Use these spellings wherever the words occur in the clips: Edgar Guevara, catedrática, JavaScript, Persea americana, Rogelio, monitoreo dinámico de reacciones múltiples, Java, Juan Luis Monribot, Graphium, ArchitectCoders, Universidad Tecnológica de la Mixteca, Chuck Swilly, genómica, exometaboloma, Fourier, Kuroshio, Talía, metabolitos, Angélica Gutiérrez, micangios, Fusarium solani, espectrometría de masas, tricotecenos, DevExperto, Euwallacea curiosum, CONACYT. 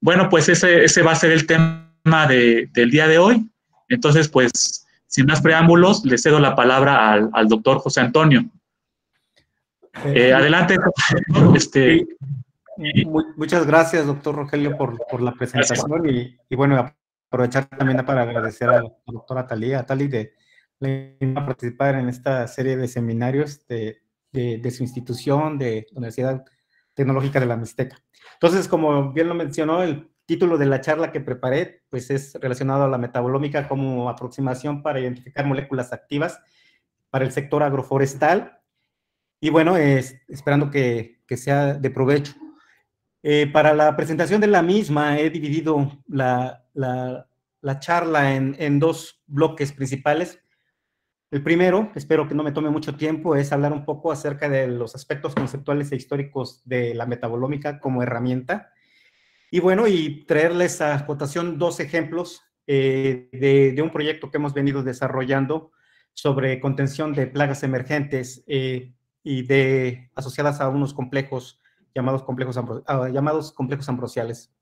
Bueno, pues ese va a ser el tema del día de hoy. Entonces, pues, sin más preámbulos, le cedo la palabra al doctor José Antonio. Adelante. Muchas gracias, doctor Rogelio, por la presentación y bueno, aprovechar también para agradecer a la doctora Talí de participar en esta serie de seminarios de su institución, de la Universidad Tecnológica de la Mixteca. Entonces, como bien lo mencionó, el título de la charla que preparé, pues es relacionado a la metabolómica como aproximación para identificar moléculas activas para el sector agroforestal. Y bueno, esperando que sea de provecho. Para la presentación de la misma he dividido la charla en dos bloques principales. El primero, espero que no me tome mucho tiempo, es hablar un poco acerca de los aspectos conceptuales e históricos de la metabolómica como herramienta. Y bueno, y traerles a cotación dos ejemplos de un proyecto que hemos venido desarrollando sobre contención de plagas emergentes y asociadas a unos complejos llamados complejos ambrosiales.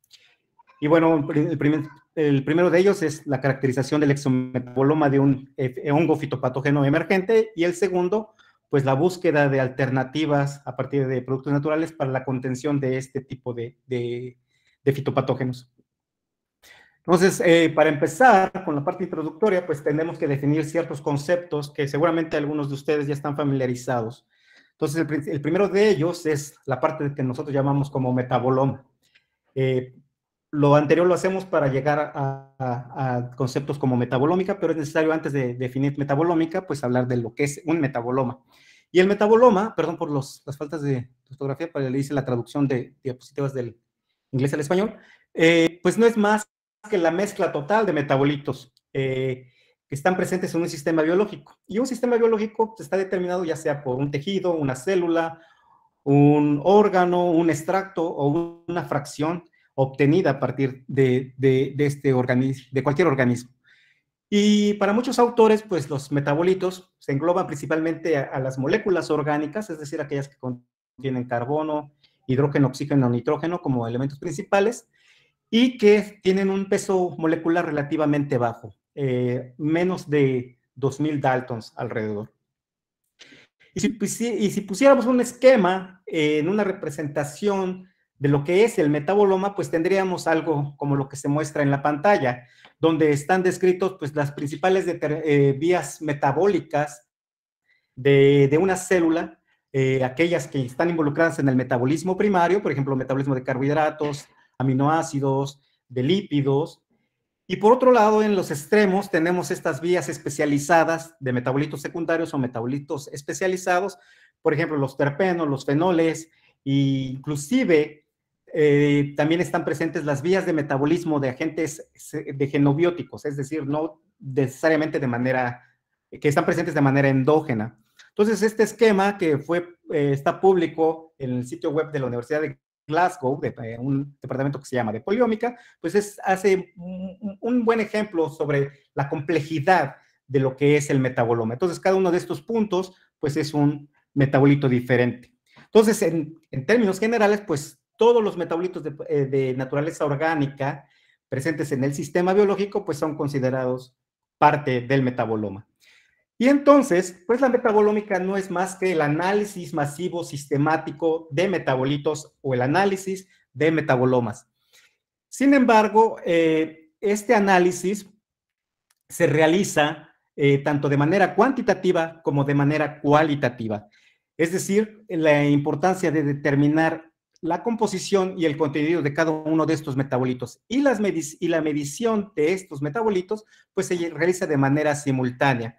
Y bueno, el primero de ellos es la caracterización del exometaboloma de un hongo fitopatógeno emergente, y el segundo, pues la búsqueda de alternativas a partir de productos naturales para la contención de este tipo de fitopatógenos. Entonces, para empezar con la parte introductoria, pues tenemos que definir ciertos conceptos que seguramente algunos de ustedes ya están familiarizados. Entonces, el primero de ellos es la parte que nosotros llamamos como metaboloma. Lo anterior lo hacemos para llegar a conceptos como metabolómica, pero es necesario antes de definir metabolómica, pues hablar de lo que es un metaboloma. Y el metaboloma, perdón por las faltas de ortografía, pero le hice la traducción de diapositivas del inglés al español, pues no es más que la mezcla total de metabolitos que están presentes en un sistema biológico. Y un sistema biológico está determinado ya sea por un tejido, una célula, un órgano, un extracto o una fracción obtenida a partir de cualquier organismo. Y para muchos autores, pues los metabolitos se engloban principalmente a las moléculas orgánicas, es decir, aquellas que contienen carbono, hidrógeno, oxígeno, nitrógeno como elementos principales, y que tienen un peso molecular relativamente bajo, menos de 2000 daltons alrededor. Y si pusiéramos un esquema en una representación de lo que es el metaboloma, pues tendríamos algo como lo que se muestra en la pantalla, donde están descritos pues las principales vías metabólicas de una célula, aquellas que están involucradas en el metabolismo primario, por ejemplo, metabolismo de carbohidratos, aminoácidos, de lípidos. Y por otro lado, en los extremos tenemos estas vías especializadas de metabolitos secundarios o metabolitos especializados, por ejemplo, los terpenos, los fenoles, e inclusive también están presentes las vías de metabolismo de agentes de genobióticos, es decir, no necesariamente de manera, que están presentes de manera endógena. Entonces, este esquema que está público en el sitio web de la Universidad de Glasgow, de un departamento que se llama de proteómica, pues hace un buen ejemplo sobre la complejidad de lo que es el metaboloma. Entonces, cada uno de estos puntos, pues es un metabolito diferente. Entonces, en términos generales, pues todos los metabolitos de naturaleza orgánica presentes en el sistema biológico, pues son considerados parte del metaboloma. Y entonces, pues la metabolómica no es más que el análisis masivo sistemático de metabolitos o el análisis de metabolomas. Sin embargo, este análisis se realiza tanto de manera cuantitativa como de manera cualitativa. Es decir, la importancia de determinar la composición y el contenido de cada uno de estos metabolitos. Y la medición de estos metabolitos, pues se realiza de manera simultánea.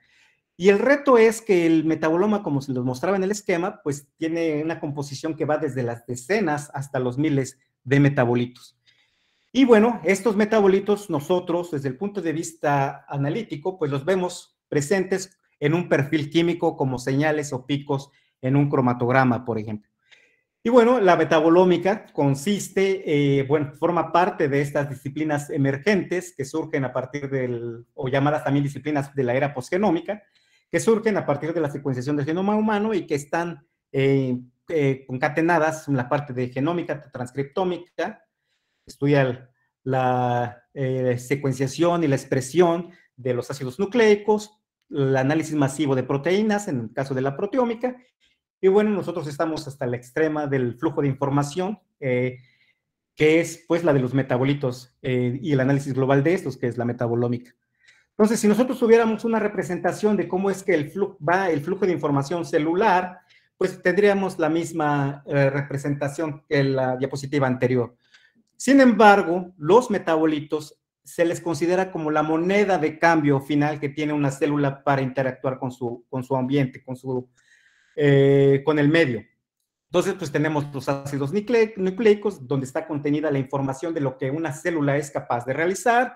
Y el reto es que el metaboloma, como se los mostraba en el esquema, pues tiene una composición que va desde las decenas hasta los miles de metabolitos. Y bueno, estos metabolitos nosotros, desde el punto de vista analítico, pues los vemos presentes en un perfil químico como señales o picos en un cromatograma, por ejemplo. Y bueno, la metabolómica consiste, bueno, forma parte de estas disciplinas emergentes que surgen a partir o llamadas también disciplinas de la era posgenómica, que surgen a partir de la secuenciación del genoma humano y que están concatenadas en la parte de genómica, transcriptómica, estudia la secuenciación y la expresión de los ácidos nucleicos, el análisis masivo de proteínas, en el caso de la proteómica, y bueno, nosotros estamos hasta la extrema del flujo de información, que es pues la de los metabolitos y el análisis global de estos, que es la metabolómica. Entonces, si nosotros tuviéramos una representación de cómo es que el flujo de información celular, pues tendríamos la misma representación que la diapositiva anterior. Sin embargo, los metabolitos se les considera como la moneda de cambio final que tiene una célula para interactuar con su ambiente, con el medio. Entonces, pues tenemos los ácidos nucleicos, donde está contenida la información de lo que una célula es capaz de realizar,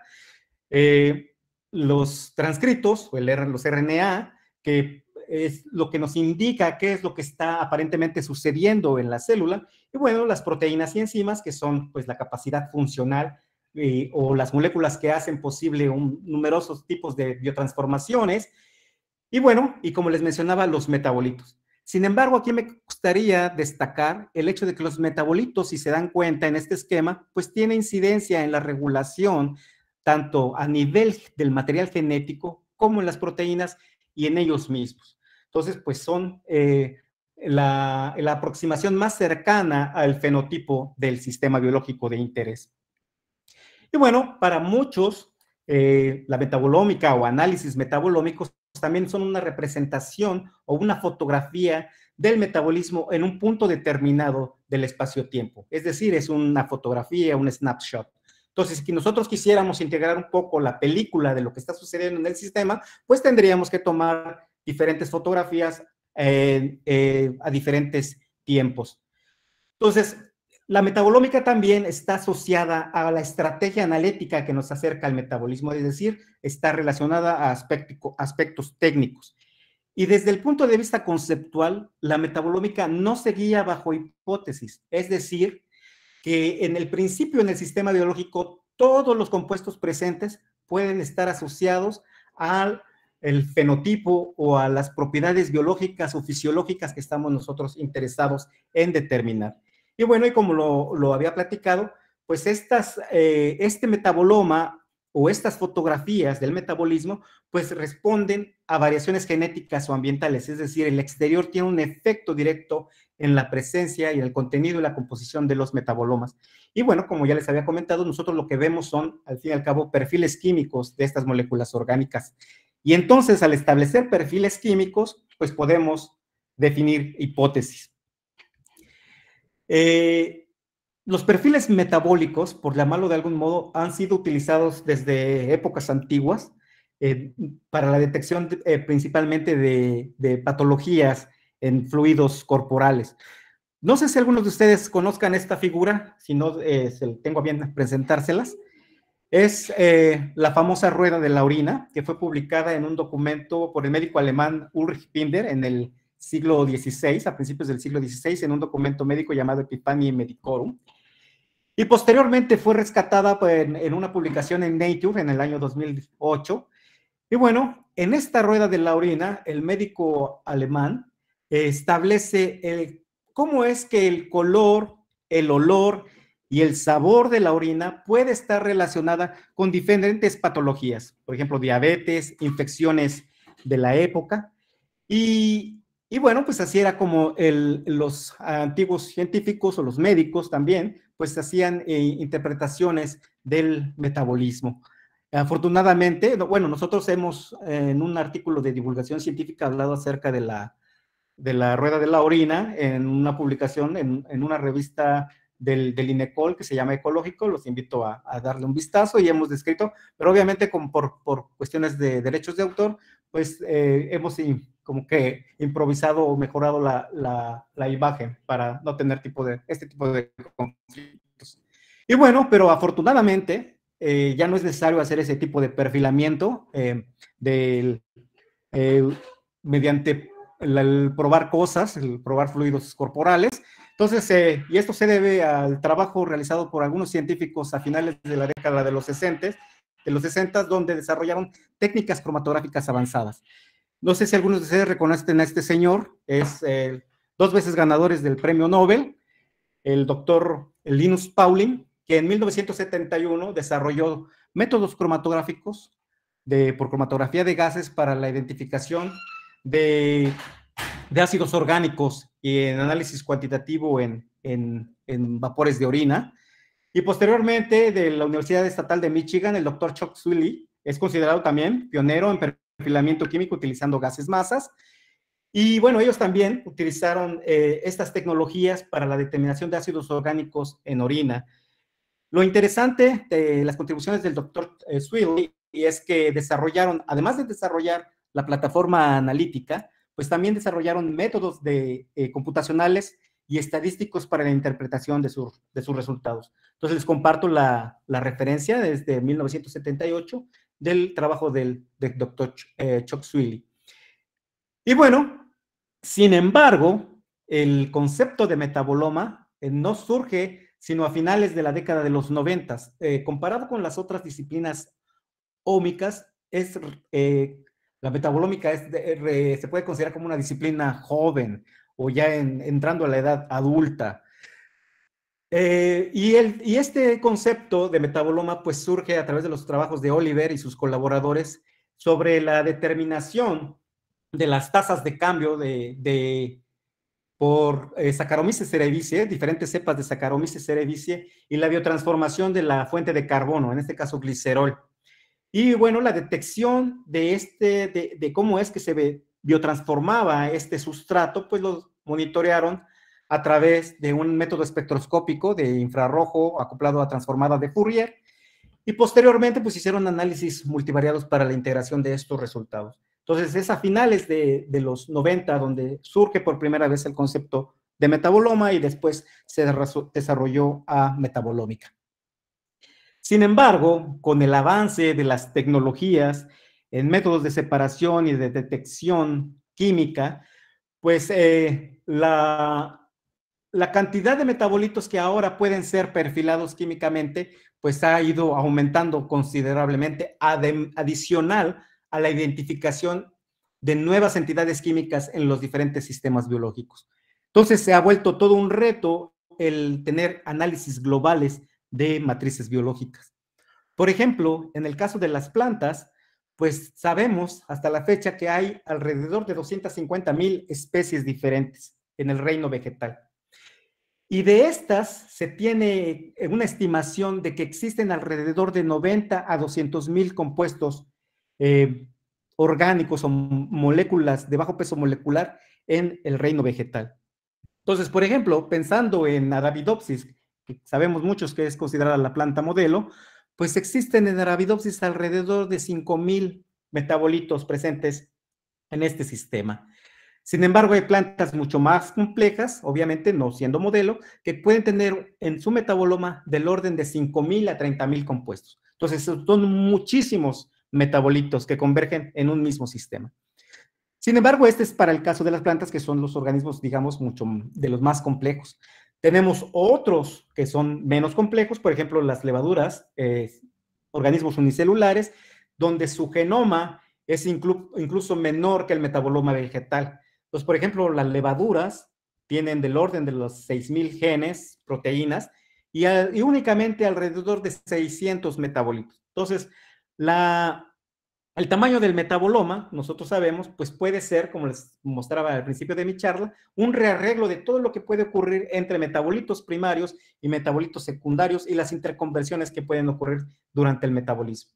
los transcritos, o los RNA, que es lo que nos indica qué es lo que está aparentemente sucediendo en la célula, y bueno, las proteínas y enzimas, que son pues la capacidad funcional o las moléculas que hacen posible numerosos tipos de biotransformaciones, y bueno, y como les mencionaba, los metabolitos. Sin embargo, aquí me gustaría destacar el hecho de que los metabolitos, si se dan cuenta en este esquema, pues tiene incidencia en la regulación tanto a nivel del material genético como en las proteínas y en ellos mismos. Entonces, pues son la aproximación más cercana al fenotipo del sistema biológico de interés. Y bueno, para muchos, la metabolómica o análisis metabolómicos también son una representación o una fotografía del metabolismo en un punto determinado del espacio-tiempo. Es decir, es una fotografía, un snapshot. Entonces, si nosotros quisiéramos integrar un poco la película de lo que está sucediendo en el sistema, pues tendríamos que tomar diferentes fotografías a diferentes tiempos. Entonces, la metabolómica también está asociada a la estrategia analítica que nos acerca al metabolismo, es decir, está relacionada a aspectos técnicos. Y desde el punto de vista conceptual, la metabolómica no se guía bajo hipótesis, es decir, que en el principio en el sistema biológico todos los compuestos presentes pueden estar asociados al fenotipo o a las propiedades biológicas o fisiológicas que estamos nosotros interesados en determinar. Y bueno, y como lo había platicado, pues este metaboloma o estas fotografías del metabolismo pues responden a variaciones genéticas o ambientales, es decir, el exterior tiene un efecto directo en la presencia y el contenido y la composición de los metabolomas. Y bueno, como ya les había comentado, nosotros lo que vemos son, al fin y al cabo, perfiles químicos de estas moléculas orgánicas. Y entonces, al establecer perfiles químicos, pues podemos definir hipótesis. Los perfiles metabólicos, por llamarlo de algún modo, han sido utilizados desde épocas antiguas para la detección principalmente de patologías en fluidos corporales. No sé si algunos de ustedes conozcan esta figura, si no, tengo a bien presentárselas. Es la famosa rueda de la orina, que fue publicada en un documento por el médico alemán Ulrich Binder en el siglo XVI, a principios del siglo XVI, en un documento médico llamado Epiphanii Medicorum. Y posteriormente fue rescatada en una publicación en Nature en el año 2008. Y bueno, en esta rueda de la orina, el médico alemán establece cómo es que el color, el olor y el sabor de la orina puede estar relacionada con diferentes patologías, por ejemplo, diabetes, infecciones de la época. Y bueno, pues así era como los antiguos científicos o los médicos también, pues hacían interpretaciones del metabolismo. Afortunadamente, bueno, nosotros hemos en un artículo de divulgación científica hablado acerca de la rueda de la orina en una publicación, en una revista del INECOL que se llama Ecológico. Los invito a darle un vistazo y hemos descrito, pero obviamente por cuestiones de derechos de autor, pues hemos como que improvisado o mejorado la imagen para no tener este tipo de conflictos. Y bueno, pero afortunadamente ya no es necesario hacer ese tipo de perfilamiento mediante el probar cosas, el probar fluidos corporales. Entonces, y esto se debe al trabajo realizado por algunos científicos a finales de la década de los 60, donde desarrollaron técnicas cromatográficas avanzadas. No sé si algunos de ustedes reconocen a este señor, es 2 veces ganador del premio Nobel, el doctor Linus Pauling, que en 1971 desarrolló métodos cromatográficos por cromatografía de gases para la identificación de ácidos orgánicos y en análisis cuantitativo en vapores de orina. Y posteriormente, de la Universidad Estatal de Michigan, el doctor Chuck Swilly es considerado también pionero en perfilamiento químico utilizando gases masas. Y bueno, ellos también utilizaron estas tecnologías para la determinación de ácidos orgánicos en orina. Lo interesante de las contribuciones del doctor Swilly es que desarrollaron, además de desarrollar la plataforma analítica, pues también desarrollaron métodos computacionales y estadísticos para la interpretación de sus resultados. Entonces, les comparto la referencia desde 1978 del trabajo del doctor Chuck Swilly. Y bueno, sin embargo, el concepto de metaboloma no surge sino a finales de la década de los 90. Comparado con las otras disciplinas ómicas, la metabolómica se puede considerar como una disciplina joven o ya entrando a la edad adulta. Y este concepto de metaboloma pues surge a través de los trabajos de Oliver y sus colaboradores sobre la determinación de las tasas de cambio por Saccharomyces cerevisiae, diferentes cepas de Saccharomyces cerevisiae y la biotransformación de la fuente de carbono, en este caso glicerol. Y bueno, la detección de cómo es que se biotransformaba este sustrato, pues lo monitorearon a través de un método espectroscópico de infrarrojo acoplado a transformada de Fourier, y posteriormente pues hicieron análisis multivariados para la integración de estos resultados. Entonces es a finales de los 90 donde surge por primera vez el concepto de metaboloma y después se desarrolló a metabolómica. Sin embargo, con el avance de las tecnologías en métodos de separación y de detección química, pues la cantidad de metabolitos que ahora pueden ser perfilados químicamente, pues ha ido aumentando considerablemente, adicional a la identificación de nuevas entidades químicas en los diferentes sistemas biológicos. Entonces se ha vuelto todo un reto el tener análisis globales de matrices biológicas. Por ejemplo, en el caso de las plantas, pues sabemos hasta la fecha que hay alrededor de 250,000 especies diferentes en el reino vegetal. Y de estas se tiene una estimación de que existen alrededor de 90 a 200,000 compuestos orgánicos o moléculas de bajo peso molecular en el reino vegetal. Entonces, por ejemplo, pensando en Arabidopsis, que sabemos muchos que es considerada la planta modelo, pues existen en Arabidopsis alrededor de 5,000 metabolitos presentes en este sistema. Sin embargo, hay plantas mucho más complejas, obviamente no siendo modelo, que pueden tener en su metaboloma del orden de 5,000 a 30,000 compuestos. Entonces, son muchísimos metabolitos que convergen en un mismo sistema. Sin embargo, este es para el caso de las plantas, que son los organismos, digamos, mucho de los más complejos. Tenemos otros que son menos complejos, por ejemplo, las levaduras, organismos unicelulares, donde su genoma es incluso menor que el metaboloma vegetal. Entonces, por ejemplo, las levaduras tienen del orden de los 6,000 genes, proteínas, y únicamente alrededor de 600 metabolitos. Entonces, el tamaño del metaboloma, nosotros sabemos, pues puede ser, como les mostraba al principio de mi charla, un rearreglo de todo lo que puede ocurrir entre metabolitos primarios y metabolitos secundarios y las interconversiones que pueden ocurrir durante el metabolismo.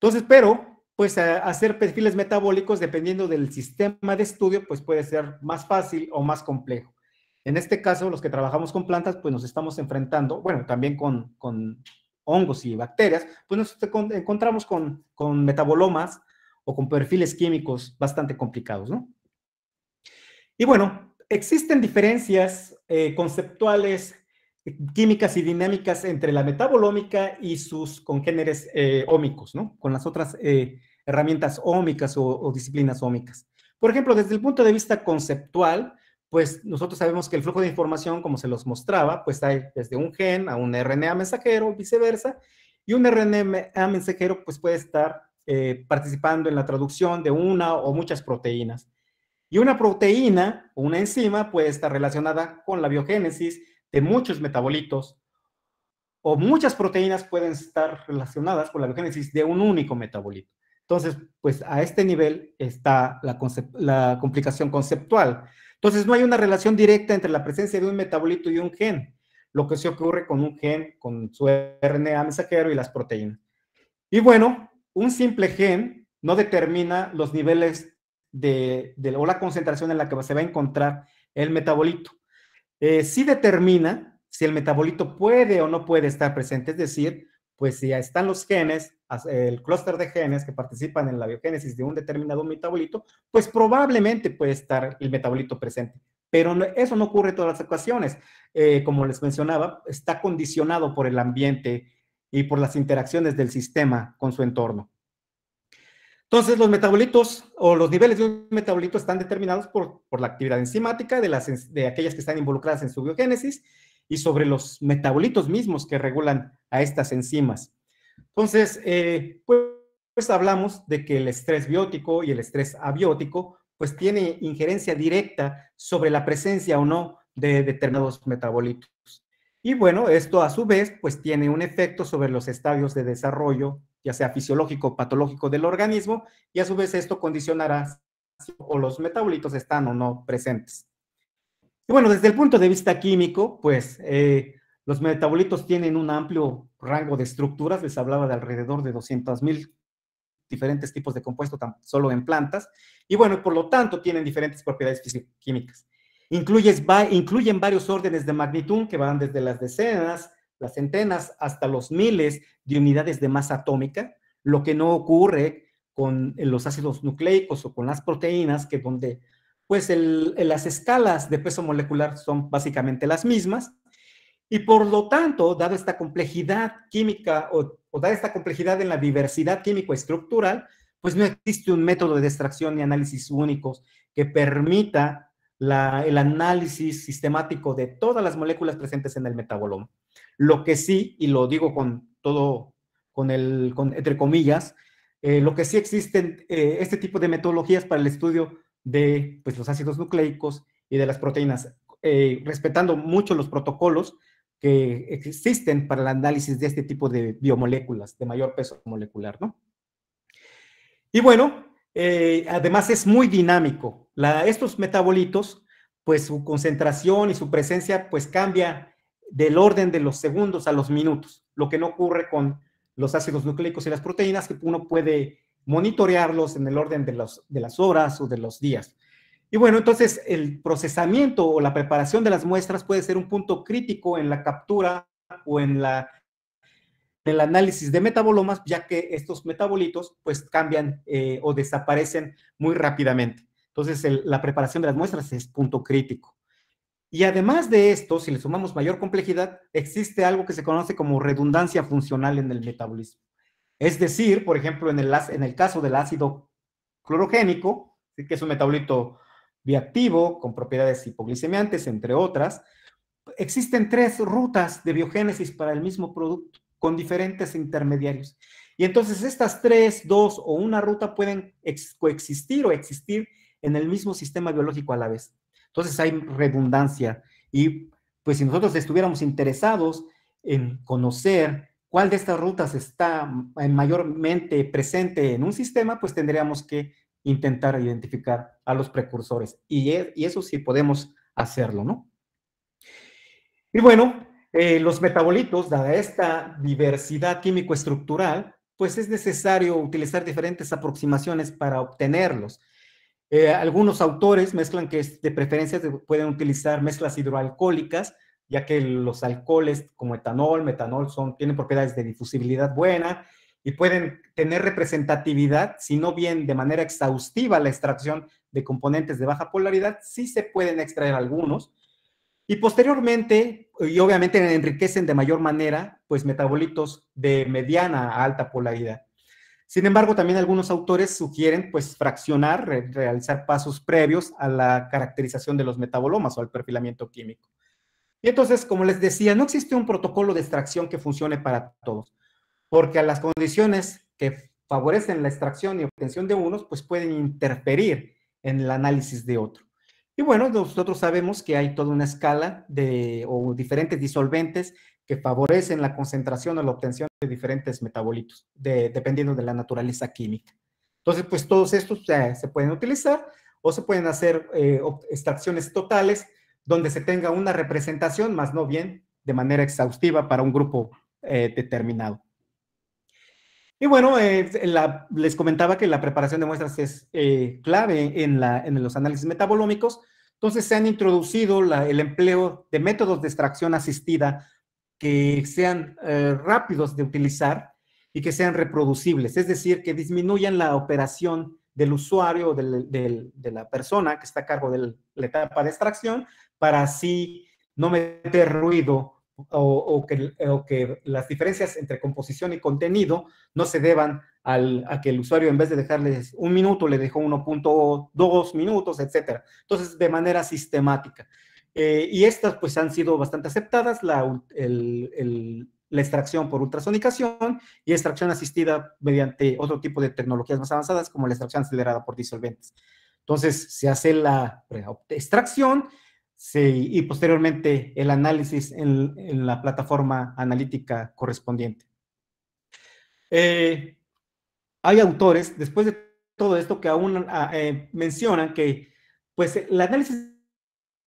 Entonces, pero, pues hacer perfiles metabólicos, dependiendo del sistema de estudio, pues puede ser más fácil o más complejo. En este caso, los que trabajamos con plantas, pues nos estamos enfrentando, bueno, también con hongos y bacterias, pues nos encontramos con metabolomas o con perfiles químicos bastante complicados, ¿no? Y bueno, existen diferencias conceptuales, químicas y dinámicas entre la metabolómica y sus congéneres ómicos, ¿no? Con las otras herramientas ómicas o disciplinas ómicas. Por ejemplo, desde el punto de vista conceptual, pues nosotros sabemos que el flujo de información, como se los mostraba, pues hay desde un gen a un RNA mensajero, viceversa, y un RNA mensajero pues puede estar participando en la traducción de una o muchas proteínas. Y una proteína o una enzima puede estar relacionada con la biogénesis de muchos metabolitos o muchas proteínas pueden estar relacionadas con la biogénesis de un único metabolito. Entonces, pues a este nivel está la complicación conceptual. Entonces, no hay una relación directa entre la presencia de un metabolito y un gen, lo que se ocurre con un gen, con su RNA mensajero y las proteínas. Y bueno, un simple gen no determina los niveles o la concentración en la que se va a encontrar el metabolito. Sí determina si el metabolito puede o no puede estar presente, es decir, pues si están los genes, el clúster de genes que participan en la biogénesis de un determinado metabolito, pues probablemente puede estar el metabolito presente. Pero no, eso no ocurre en todas las ocasiones. Como les mencionaba, está condicionado por el ambiente y por las interacciones del sistema con su entorno. Entonces, los metabolitos o los niveles de un metabolito están determinados por la actividad enzimática de aquellas que están involucradas en su biogénesis y sobre los metabolitos mismos que regulan a estas enzimas. Entonces, pues hablamos de que el estrés biótico y el estrés abiótico, pues tiene injerencia directa sobre la presencia o no de determinados metabolitos. Y bueno, esto a su vez, pues tiene un efecto sobre los estadios de desarrollo, ya sea fisiológico o patológico del organismo, y a su vez esto condicionará si o los metabolitos están o no presentes. Y bueno, desde el punto de vista químico, pues los metabolitos tienen un amplio rango de estructuras, les hablaba de alrededor de 200,000 diferentes tipos de compuestos solo en plantas, y bueno, por lo tanto tienen diferentes propiedades físico-químicas. Incluyen varios órdenes de magnitud que van desde las decenas, las centenas, hasta los miles de unidades de masa atómica, lo que no ocurre con los ácidos nucleicos o con las proteínas, que donde pues las escalas de peso molecular son básicamente las mismas, y por lo tanto, dado esta complejidad química o dada esta complejidad en la diversidad químico-estructural, pues no existe un método de extracción y análisis únicos que permita el análisis sistemático de todas las moléculas presentes en el metaboloma. Lo que sí, y lo digo con todo, entre comillas, lo que sí existen este tipo de metodologías para el estudio de pues, los ácidos nucleicos y de las proteínas, respetando mucho los protocolos que existen para el análisis de este tipo de biomoléculas, de mayor peso molecular, ¿no? Y bueno, además es muy dinámico. Estos metabolitos, pues su concentración y su presencia, pues cambia del orden de los segundos a los minutos, lo que no ocurre con los ácidos nucleicos y las proteínas, que uno puede monitorearlos en el orden de las horas o de los días. Y bueno, entonces el procesamiento o la preparación de las muestras puede ser un punto crítico en la captura o en el análisis de metabolomas, ya que estos metabolitos pues cambian o desaparecen muy rápidamente. Entonces la preparación de las muestras es punto crítico. Y además de esto, si le sumamos mayor complejidad, existe algo que se conoce como redundancia funcional en el metabolismo. Es decir, por ejemplo, en el caso del ácido clorogénico, que es un metabolito bioactivo con propiedades hipoglicemiantes, entre otras, existen 3 rutas de biogénesis para el mismo producto, con diferentes intermediarios. Y entonces estas 3, 2 o 1 ruta pueden coexistir o existir en el mismo sistema biológico a la vez. Entonces hay redundancia y pues si nosotros estuviéramos interesados en conocer cuál de estas rutas está mayormente presente en un sistema, pues tendríamos que intentar identificar a los precursores y eso sí podemos hacerlo, ¿no? Y bueno, los metabolitos, dada esta diversidad químico-estructural, pues es necesario utilizar diferentes aproximaciones para obtenerlos. Algunos autores mezclan que de preferencia pueden utilizar mezclas hidroalcohólicas, ya que los alcoholes como etanol, metanol tienen propiedades de difusibilidad buena y pueden tener representatividad, si no bien de manera exhaustiva la extracción de componentes de baja polaridad, sí se pueden extraer algunos. Y posteriormente, y obviamente enriquecen de mayor manera, pues metabolitos de mediana a alta polaridad. Sin embargo, también algunos autores sugieren, pues, fraccionar, realizar pasos previos a la caracterización de los metabolomas o al perfilamiento químico. Y entonces, como les decía, no existe un protocolo de extracción que funcione para todos, porque las condiciones que favorecen la extracción y obtención de unos, pues, pueden interferir en el análisis de otro. Y bueno, nosotros sabemos que hay toda una escala o diferentes disolventes que favorecen la concentración o la obtención de diferentes metabolitos, dependiendo de la naturaleza química. Entonces, pues todos estos se pueden utilizar o se pueden hacer extracciones totales donde se tenga una representación, más no bien de manera exhaustiva para un grupo determinado. Y bueno, les comentaba que la preparación de muestras es clave en los análisis metabolómicos. Entonces se han introducido el empleo de métodos de extracción asistida que sean rápidos de utilizar y que sean reproducibles, es decir, que disminuyan la operación del usuario o de la persona que está a cargo de la etapa de extracción para así no meter ruido o que las diferencias entre composición y contenido no se deban a que el usuario, en vez de dejarles un minuto, le dejó 1.2 minutos, etc. Entonces, de manera sistemática. Y estas, pues, han sido bastante aceptadas, la extracción por ultrasonicación y extracción asistida mediante otro tipo de tecnologías más avanzadas, como la extracción acelerada por disolventes. Entonces, se hace la extracción, sí, y posteriormente el análisis en la plataforma analítica correspondiente. Hay autores, después de todo esto, que aún mencionan que pues, el análisis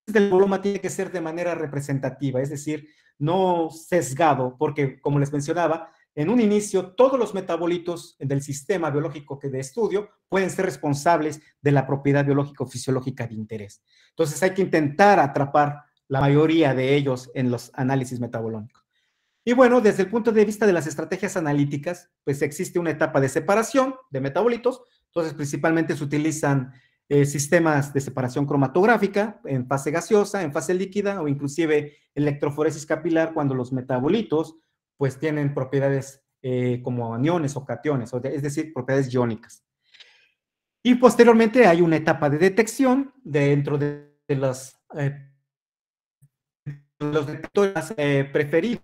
del metaboloma tiene que ser de manera representativa, es decir, no sesgado, porque como les mencionaba, en un inicio todos los metabolitos del sistema biológico de estudio pueden ser responsables de la propiedad biológica o fisiológica de interés. Entonces hay que intentar atrapar la mayoría de ellos en los análisis metabolómicos. Y bueno, desde el punto de vista de las estrategias analíticas, pues existe una etapa de separación de metabolitos, entonces principalmente se utilizan sistemas de separación cromatográfica en fase gaseosa, en fase líquida o inclusive electroforesis capilar cuando los metabolitos pues tienen propiedades como aniones o cationes, es decir, propiedades iónicas. Y posteriormente hay una etapa de detección dentro de los detectores preferidos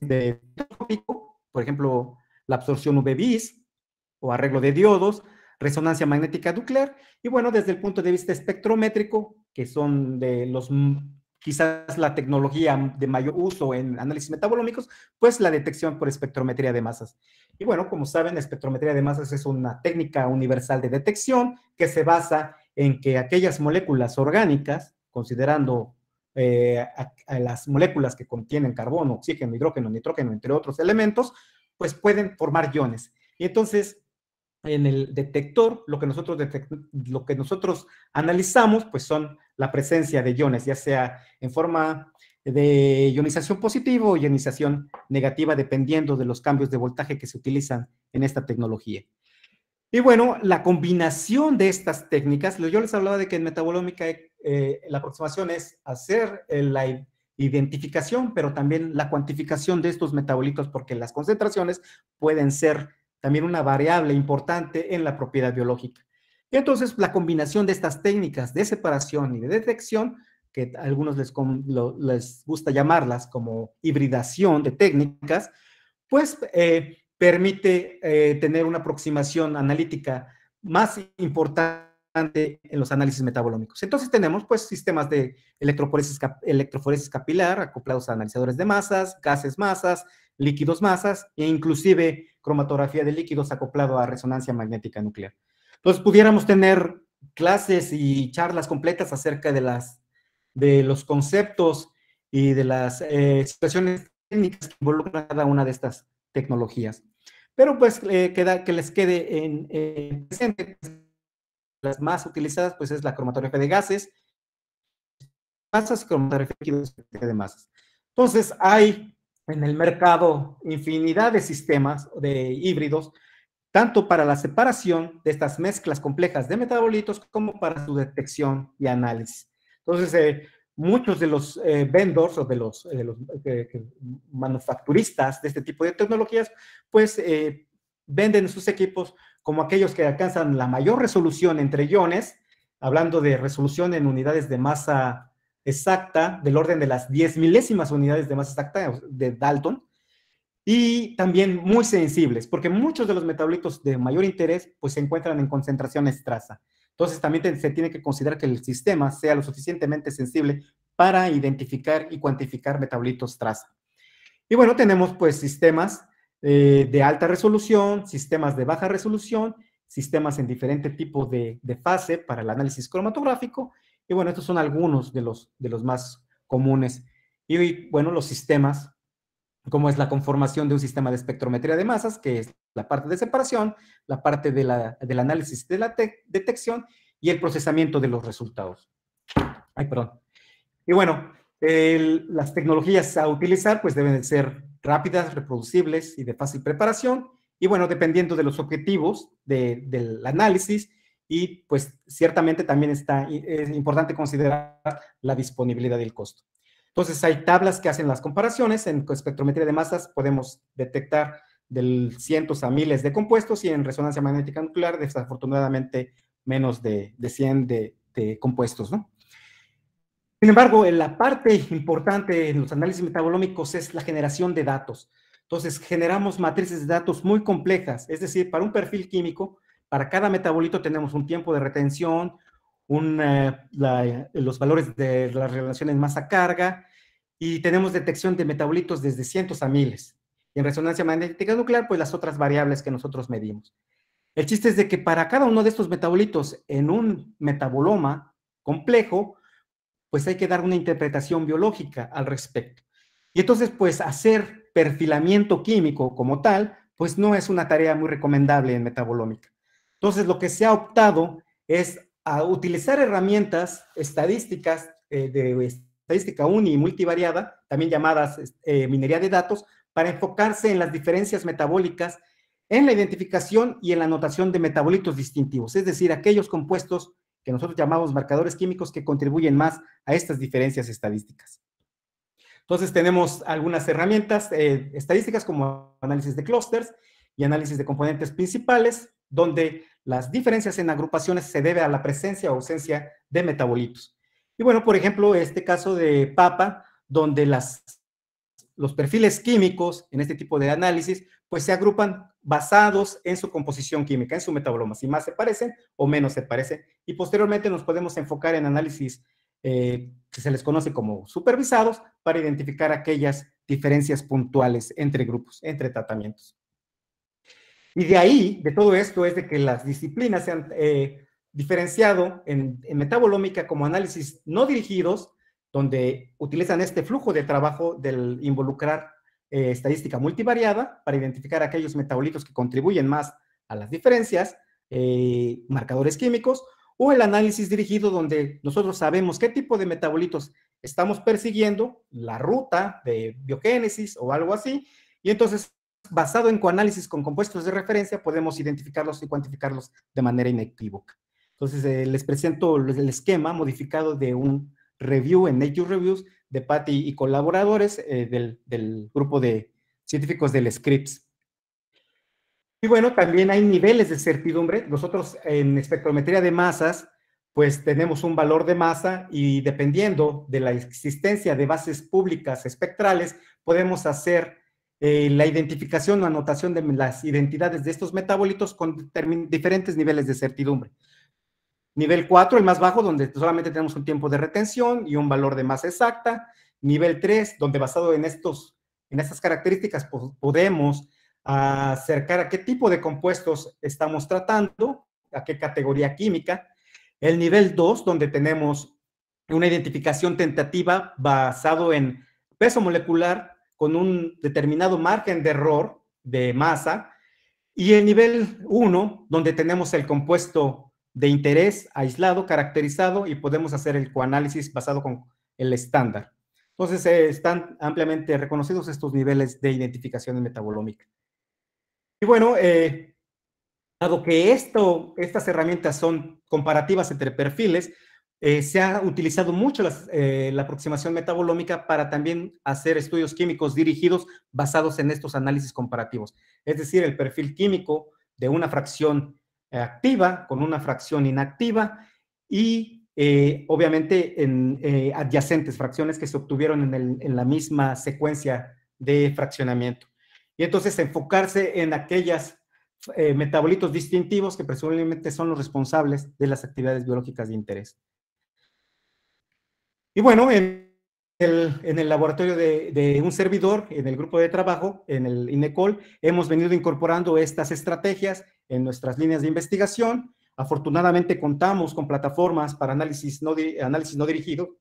de tópico, por ejemplo, la absorción UV bis o arreglo de diodos, resonancia magnética nuclear, y bueno, desde el punto de vista espectrométrico, que son de los... quizás la tecnología de mayor uso en análisis metabolómicos, pues la detección por espectrometría de masas. Y bueno, como saben, la espectrometría de masas es una técnica universal de detección que se basa en que aquellas moléculas orgánicas, considerando a las moléculas que contienen carbono, oxígeno, hidrógeno, nitrógeno, entre otros elementos, pues pueden formar iones. Y entonces, en el detector, lo que nosotros analizamos, pues son la presencia de iones, ya sea en forma de ionización positiva o ionización negativa, dependiendo de los cambios de voltaje que se utilizan en esta tecnología. Y bueno, la combinación de estas técnicas, yo les hablaba de que en metabolómica la aproximación es hacer la identificación, pero también la cuantificación de estos metabolitos, porque las concentraciones pueden ser también una variable importante en la propiedad biológica. Y entonces la combinación de estas técnicas de separación y de detección, que a algunos les gusta llamarlas como hibridación de técnicas, pues permite tener una aproximación analítica más importante en los análisis metabolómicos. Entonces tenemos pues sistemas de electroforesis capilar acoplados a analizadores de masas, gases masas, líquidos masas e inclusive cromatografía de líquidos acoplado a resonancia magnética nuclear. Entonces pudiéramos tener clases y charlas completas acerca de los conceptos y de las situaciones técnicas que involucran cada una de estas tecnologías. Pero pues que les quede en presente, las más utilizadas pues es la cromatografía de gases, cromatografía de líquidos de masas. Entonces hay en el mercado infinidad de sistemas de híbridos, tanto para la separación de estas mezclas complejas de metabolitos como para su detección y análisis. Entonces, muchos de los vendors o de los manufacturistas de este tipo de tecnologías, pues venden sus equipos como aquellos que alcanzan la mayor resolución entre iones, hablando de resolución en unidades de masa exacta, del orden de las 10 milésimas unidades de masa exacta de Dalton, y también muy sensibles, porque muchos de los metabolitos de mayor interés pues se encuentran en concentraciones traza. Entonces también se tiene que considerar que el sistema sea lo suficientemente sensible para identificar y cuantificar metabolitos traza. Y bueno, tenemos pues sistemas de alta resolución, sistemas de baja resolución, sistemas en diferente tipo de fase para el análisis cromatográfico, y bueno, estos son algunos de los más comunes. Y bueno, los sistemas, como es la conformación de un sistema de espectrometría de masas, que es la parte de separación, la parte del análisis de la detección y el procesamiento de los resultados. Ay, perdón. Y bueno, las tecnologías a utilizar pues deben de ser rápidas, reproducibles y de fácil preparación. Y bueno, dependiendo de los objetivos del análisis, y pues ciertamente también es importante considerar la disponibilidad y el costo. Entonces hay tablas que hacen las comparaciones. En espectrometría de masas podemos detectar del cientos a miles de compuestos, y en resonancia magnética nuclear desafortunadamente menos de 100 de compuestos, ¿no? Sin embargo, la parte importante en los análisis metabolómicos es la generación de datos. Entonces generamos matrices de datos muy complejas, es decir, para un perfil químico, para cada metabolito tenemos un tiempo de retención, los valores de las relaciones masa-carga, y tenemos detección de metabolitos desde cientos a miles. Y en resonancia magnética nuclear, pues las otras variables que nosotros medimos. El chiste es de que para cada uno de estos metabolitos en un metaboloma complejo, pues hay que dar una interpretación biológica al respecto. Y entonces, pues hacer perfilamiento químico como tal, pues no es una tarea muy recomendable en metabolómica. Entonces, lo que se ha optado es a utilizar herramientas estadísticas de estadística uni y multivariada, también llamadas minería de datos, para enfocarse en las diferencias metabólicas, en la identificación y en la anotación de metabolitos distintivos, es decir, aquellos compuestos que nosotros llamamos marcadores químicos que contribuyen más a estas diferencias estadísticas. Entonces, tenemos algunas herramientas estadísticas como análisis de clústeres y análisis de componentes principales, donde las diferencias en agrupaciones se debe a la presencia o ausencia de metabolitos. Y bueno, por ejemplo, este caso de papa, donde los perfiles químicos en este tipo de análisis, pues se agrupan basados en su composición química, en su metaboloma, si más se parecen o menos se parecen. Y posteriormente nos podemos enfocar en análisis que se les conoce como supervisados, para identificar aquellas diferencias puntuales entre grupos, entre tratamientos. Y de ahí, de todo esto, es de que las disciplinas se han diferenciado en metabolómica como análisis no dirigidos, donde utilizan este flujo de trabajo del involucrar estadística multivariada para identificar aquellos metabolitos que contribuyen más a las diferencias, marcadores químicos, o el análisis dirigido, donde nosotros sabemos qué tipo de metabolitos estamos persiguiendo, la ruta de biogénesis o algo así, y entonces, basado en coanálisis con compuestos de referencia, podemos identificarlos y cuantificarlos de manera inequívoca. Entonces, les presento el esquema modificado de un review en Nature Reviews de Patty y colaboradores del grupo de científicos del Scripps. Y bueno, también hay niveles de certidumbre. Nosotros en espectrometría de masas, pues tenemos un valor de masa, y dependiendo de la existencia de bases públicas espectrales, podemos hacer la identificación o anotación de las identidades de estos metabolitos con diferentes niveles de certidumbre. Nivel 4, el más bajo, donde solamente tenemos un tiempo de retención y un valor de masa exacta. Nivel 3, donde basado en estas características podemos acercar a qué tipo de compuestos estamos tratando, a qué categoría química. El nivel 2, donde tenemos una identificación tentativa basado en peso molecular, con un determinado margen de error de masa, y el nivel 1, donde tenemos el compuesto de interés aislado, caracterizado, y podemos hacer el coanálisis basado con el estándar. Entonces, están ampliamente reconocidos estos niveles de identificación metabolómica. Y bueno, dado que estas herramientas son comparativas entre perfiles, se ha utilizado mucho la aproximación metabolómica para también hacer estudios químicos dirigidos basados en estos análisis comparativos. Es decir, el perfil químico de una fracción activa con una fracción inactiva, y obviamente en adyacentes, fracciones que se obtuvieron en la misma secuencia de fraccionamiento. Y entonces enfocarse en aquellas metabolitos distintivos que presumiblemente son los responsables de las actividades biológicas de interés. Y bueno, en el laboratorio de un servidor, en el grupo de trabajo, en el INECOL, hemos venido incorporando estas estrategias en nuestras líneas de investigación. Afortunadamente contamos con plataformas para análisis no dirigido,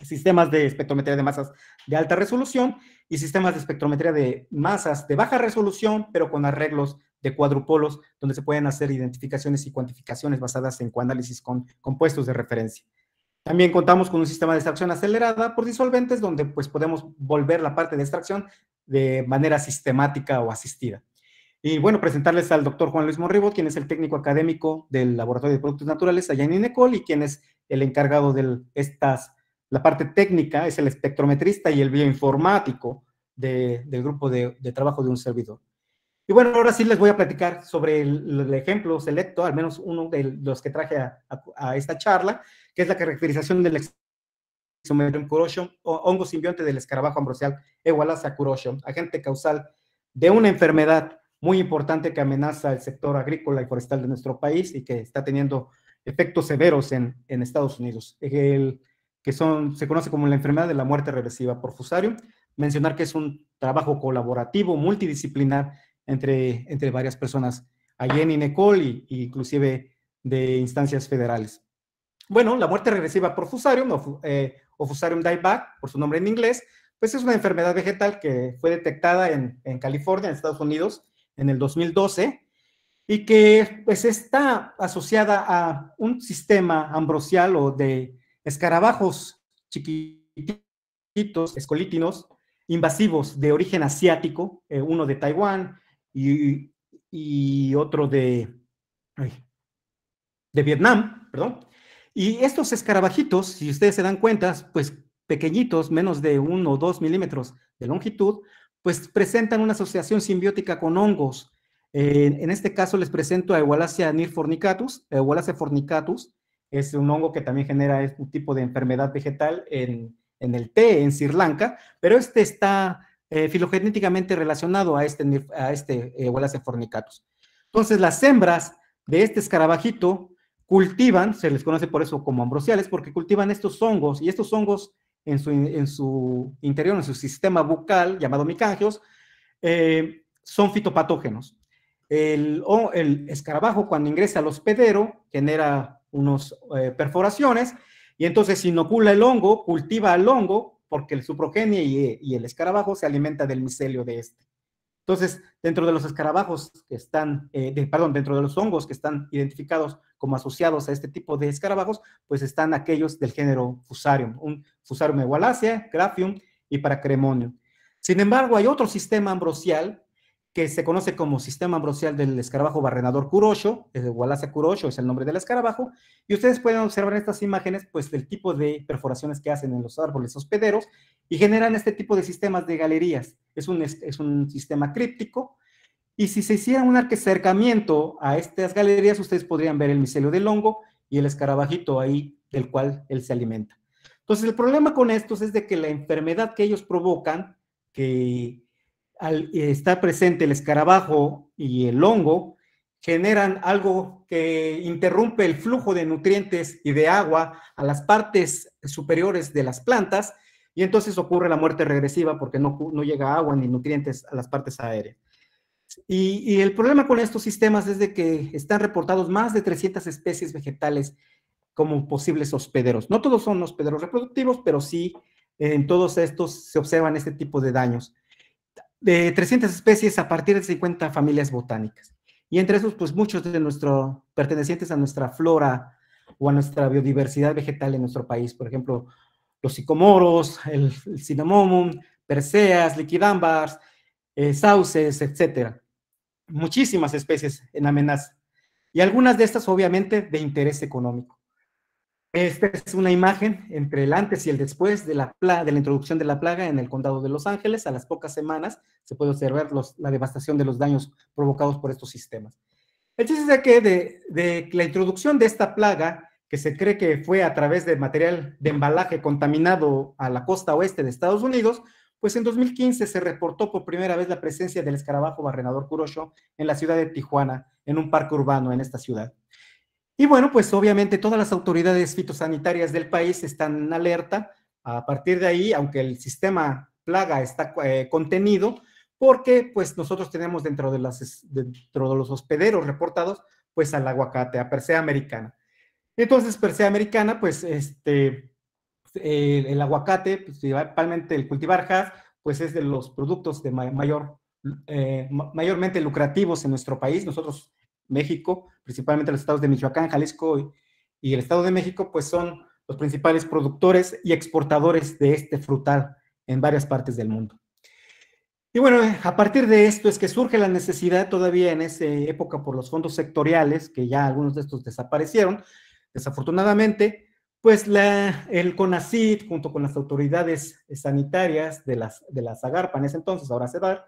sistemas de espectrometría de masas de alta resolución y sistemas de espectrometría de masas de baja resolución, pero con arreglos de cuadrupolos, donde se pueden hacer identificaciones y cuantificaciones basadas en coanálisis con compuestos de referencia. También contamos con un sistema de extracción acelerada por disolventes, donde pues, podemos volver la parte de extracción de manera sistemática o asistida. Y bueno, presentarles al doctor Juan Luis Monribot, quien es el técnico académico del Laboratorio de Productos Naturales allá en INECOL y quien es el encargado de la parte técnica, es el espectrometrista y el bioinformático del grupo de trabajo de un servidor. Y bueno, ahora sí les voy a platicar sobre el ejemplo selecto, al menos uno de los que traje a esta charla, que es la caracterización del exometaboloma Kuroshio, hongo simbionte del escarabajo ambrosial Euwallacea curiosum, agente causal de una enfermedad muy importante que amenaza el sector agrícola y forestal de nuestro país y que está teniendo efectos severos en Estados Unidos, se conoce como la enfermedad de la muerte regresiva por Fusarium. Mencionar que es un trabajo colaborativo, multidisciplinar, entre varias personas allí en INECOL e inclusive de instancias federales. Bueno, la muerte regresiva por Fusarium, o Fusarium dieback, por su nombre en inglés, pues es una enfermedad vegetal que fue detectada en California, en Estados Unidos, en el 2012, y que pues está asociada a un sistema ambrosial o de escarabajos chiquititos, escolítinos, invasivos de origen asiático, uno de Taiwán, y otro de Vietnam, perdón. Y estos escarabajitos, si ustedes se dan cuenta, pues pequeñitos, menos de 1 o 2 milímetros de longitud, pues presentan una asociación simbiótica con hongos. En este caso les presento a Euwallacea fornicatus, es un hongo que también genera este tipo de enfermedad vegetal en el té, en Sri Lanka, pero este está filogenéticamente relacionado a este Euwallacea fornicatus. Entonces, las hembras de este escarabajito cultivan, se les conoce por eso como ambrosiales, porque cultivan estos hongos, y estos hongos en su interior, en su sistema bucal, llamado micangios, son fitopatógenos. El escarabajo, cuando ingresa al hospedero, genera unas perforaciones, y entonces inocula el hongo, cultiva al hongo, porque su progenie y el escarabajo se alimenta del micelio de este. Entonces, dentro de los escarabajos que están, dentro de los hongos que están identificados como asociados a este tipo de escarabajos, pues están aquellos del género Fusarium, un Fusarium Euwallacea, Graphium y Paracremonium. Sin embargo, hay otro sistema ambrosial que se conoce como sistema ambrosial del escarabajo barrenador Kuroshio, es Euwallacea Kuroshio, es el nombre del escarabajo, y ustedes pueden observar en estas imágenes, pues, del tipo de perforaciones que hacen en los árboles hospederos y generan este tipo de sistemas de galerías. Es un sistema críptico, y si se hiciera un acercamiento a estas galerías, ustedes podrían ver el micelio del hongo y el escarabajito ahí, del cual él se alimenta. Entonces, el problema con estos es de que la enfermedad que ellos provocan, que al estar presente el escarabajo y el hongo, generan algo que interrumpe el flujo de nutrientes y de agua a las partes superiores de las plantas, y entonces ocurre la muerte regresiva porque no llega agua ni nutrientes a las partes aéreas. Y el problema con estos sistemas es de que están reportados más de 300 especies vegetales como posibles hospederos. No todos son hospederos reproductivos, pero sí en todos estos se observan este tipo de daños. De 300 especies a partir de 50 familias botánicas. Y entre esos, pues muchos de nuestros pertenecientes a nuestra flora o a nuestra biodiversidad vegetal en nuestro país. Por ejemplo, los sicomoros, el cinnamomum, perseas, liquidámbars, sauces, etcétera. Muchísimas especies en amenaza. Y algunas de estas, obviamente, de interés económico. Esta es una imagen entre el antes y el después de la introducción de la plaga en el condado de Los Ángeles. A las pocas semanas se puede observar la devastación de los daños provocados por estos sistemas. El chiste es que de la introducción de esta plaga, que se cree que fue a través de material de embalaje contaminado a la costa oeste de Estados Unidos, pues en 2015 se reportó por primera vez la presencia del escarabajo barrenador Kuroshio en la ciudad de Tijuana, en un parque urbano en esta ciudad. Y bueno, pues obviamente todas las autoridades fitosanitarias del país están en alerta. A partir de ahí, aunque el sistema plaga está contenido, porque pues nosotros tenemos dentro de los hospederos reportados, pues al aguacate, a Persea americana. Entonces, Persea americana, pues el aguacate, principalmente el cultivar Hass, pues es de los productos de mayormente lucrativos en nuestro país. Nosotros, México, principalmente los estados de Michoacán, Jalisco y el Estado de México, pues son los principales productores y exportadores de este frutal en varias partes del mundo. Y bueno, a partir de esto es que surge la necesidad todavía en esa época por los fondos sectoriales, que ya algunos de estos desaparecieron, desafortunadamente, pues el CONACYT, junto con las autoridades sanitarias de la Zagarpa en ese entonces, ahora CEDAR,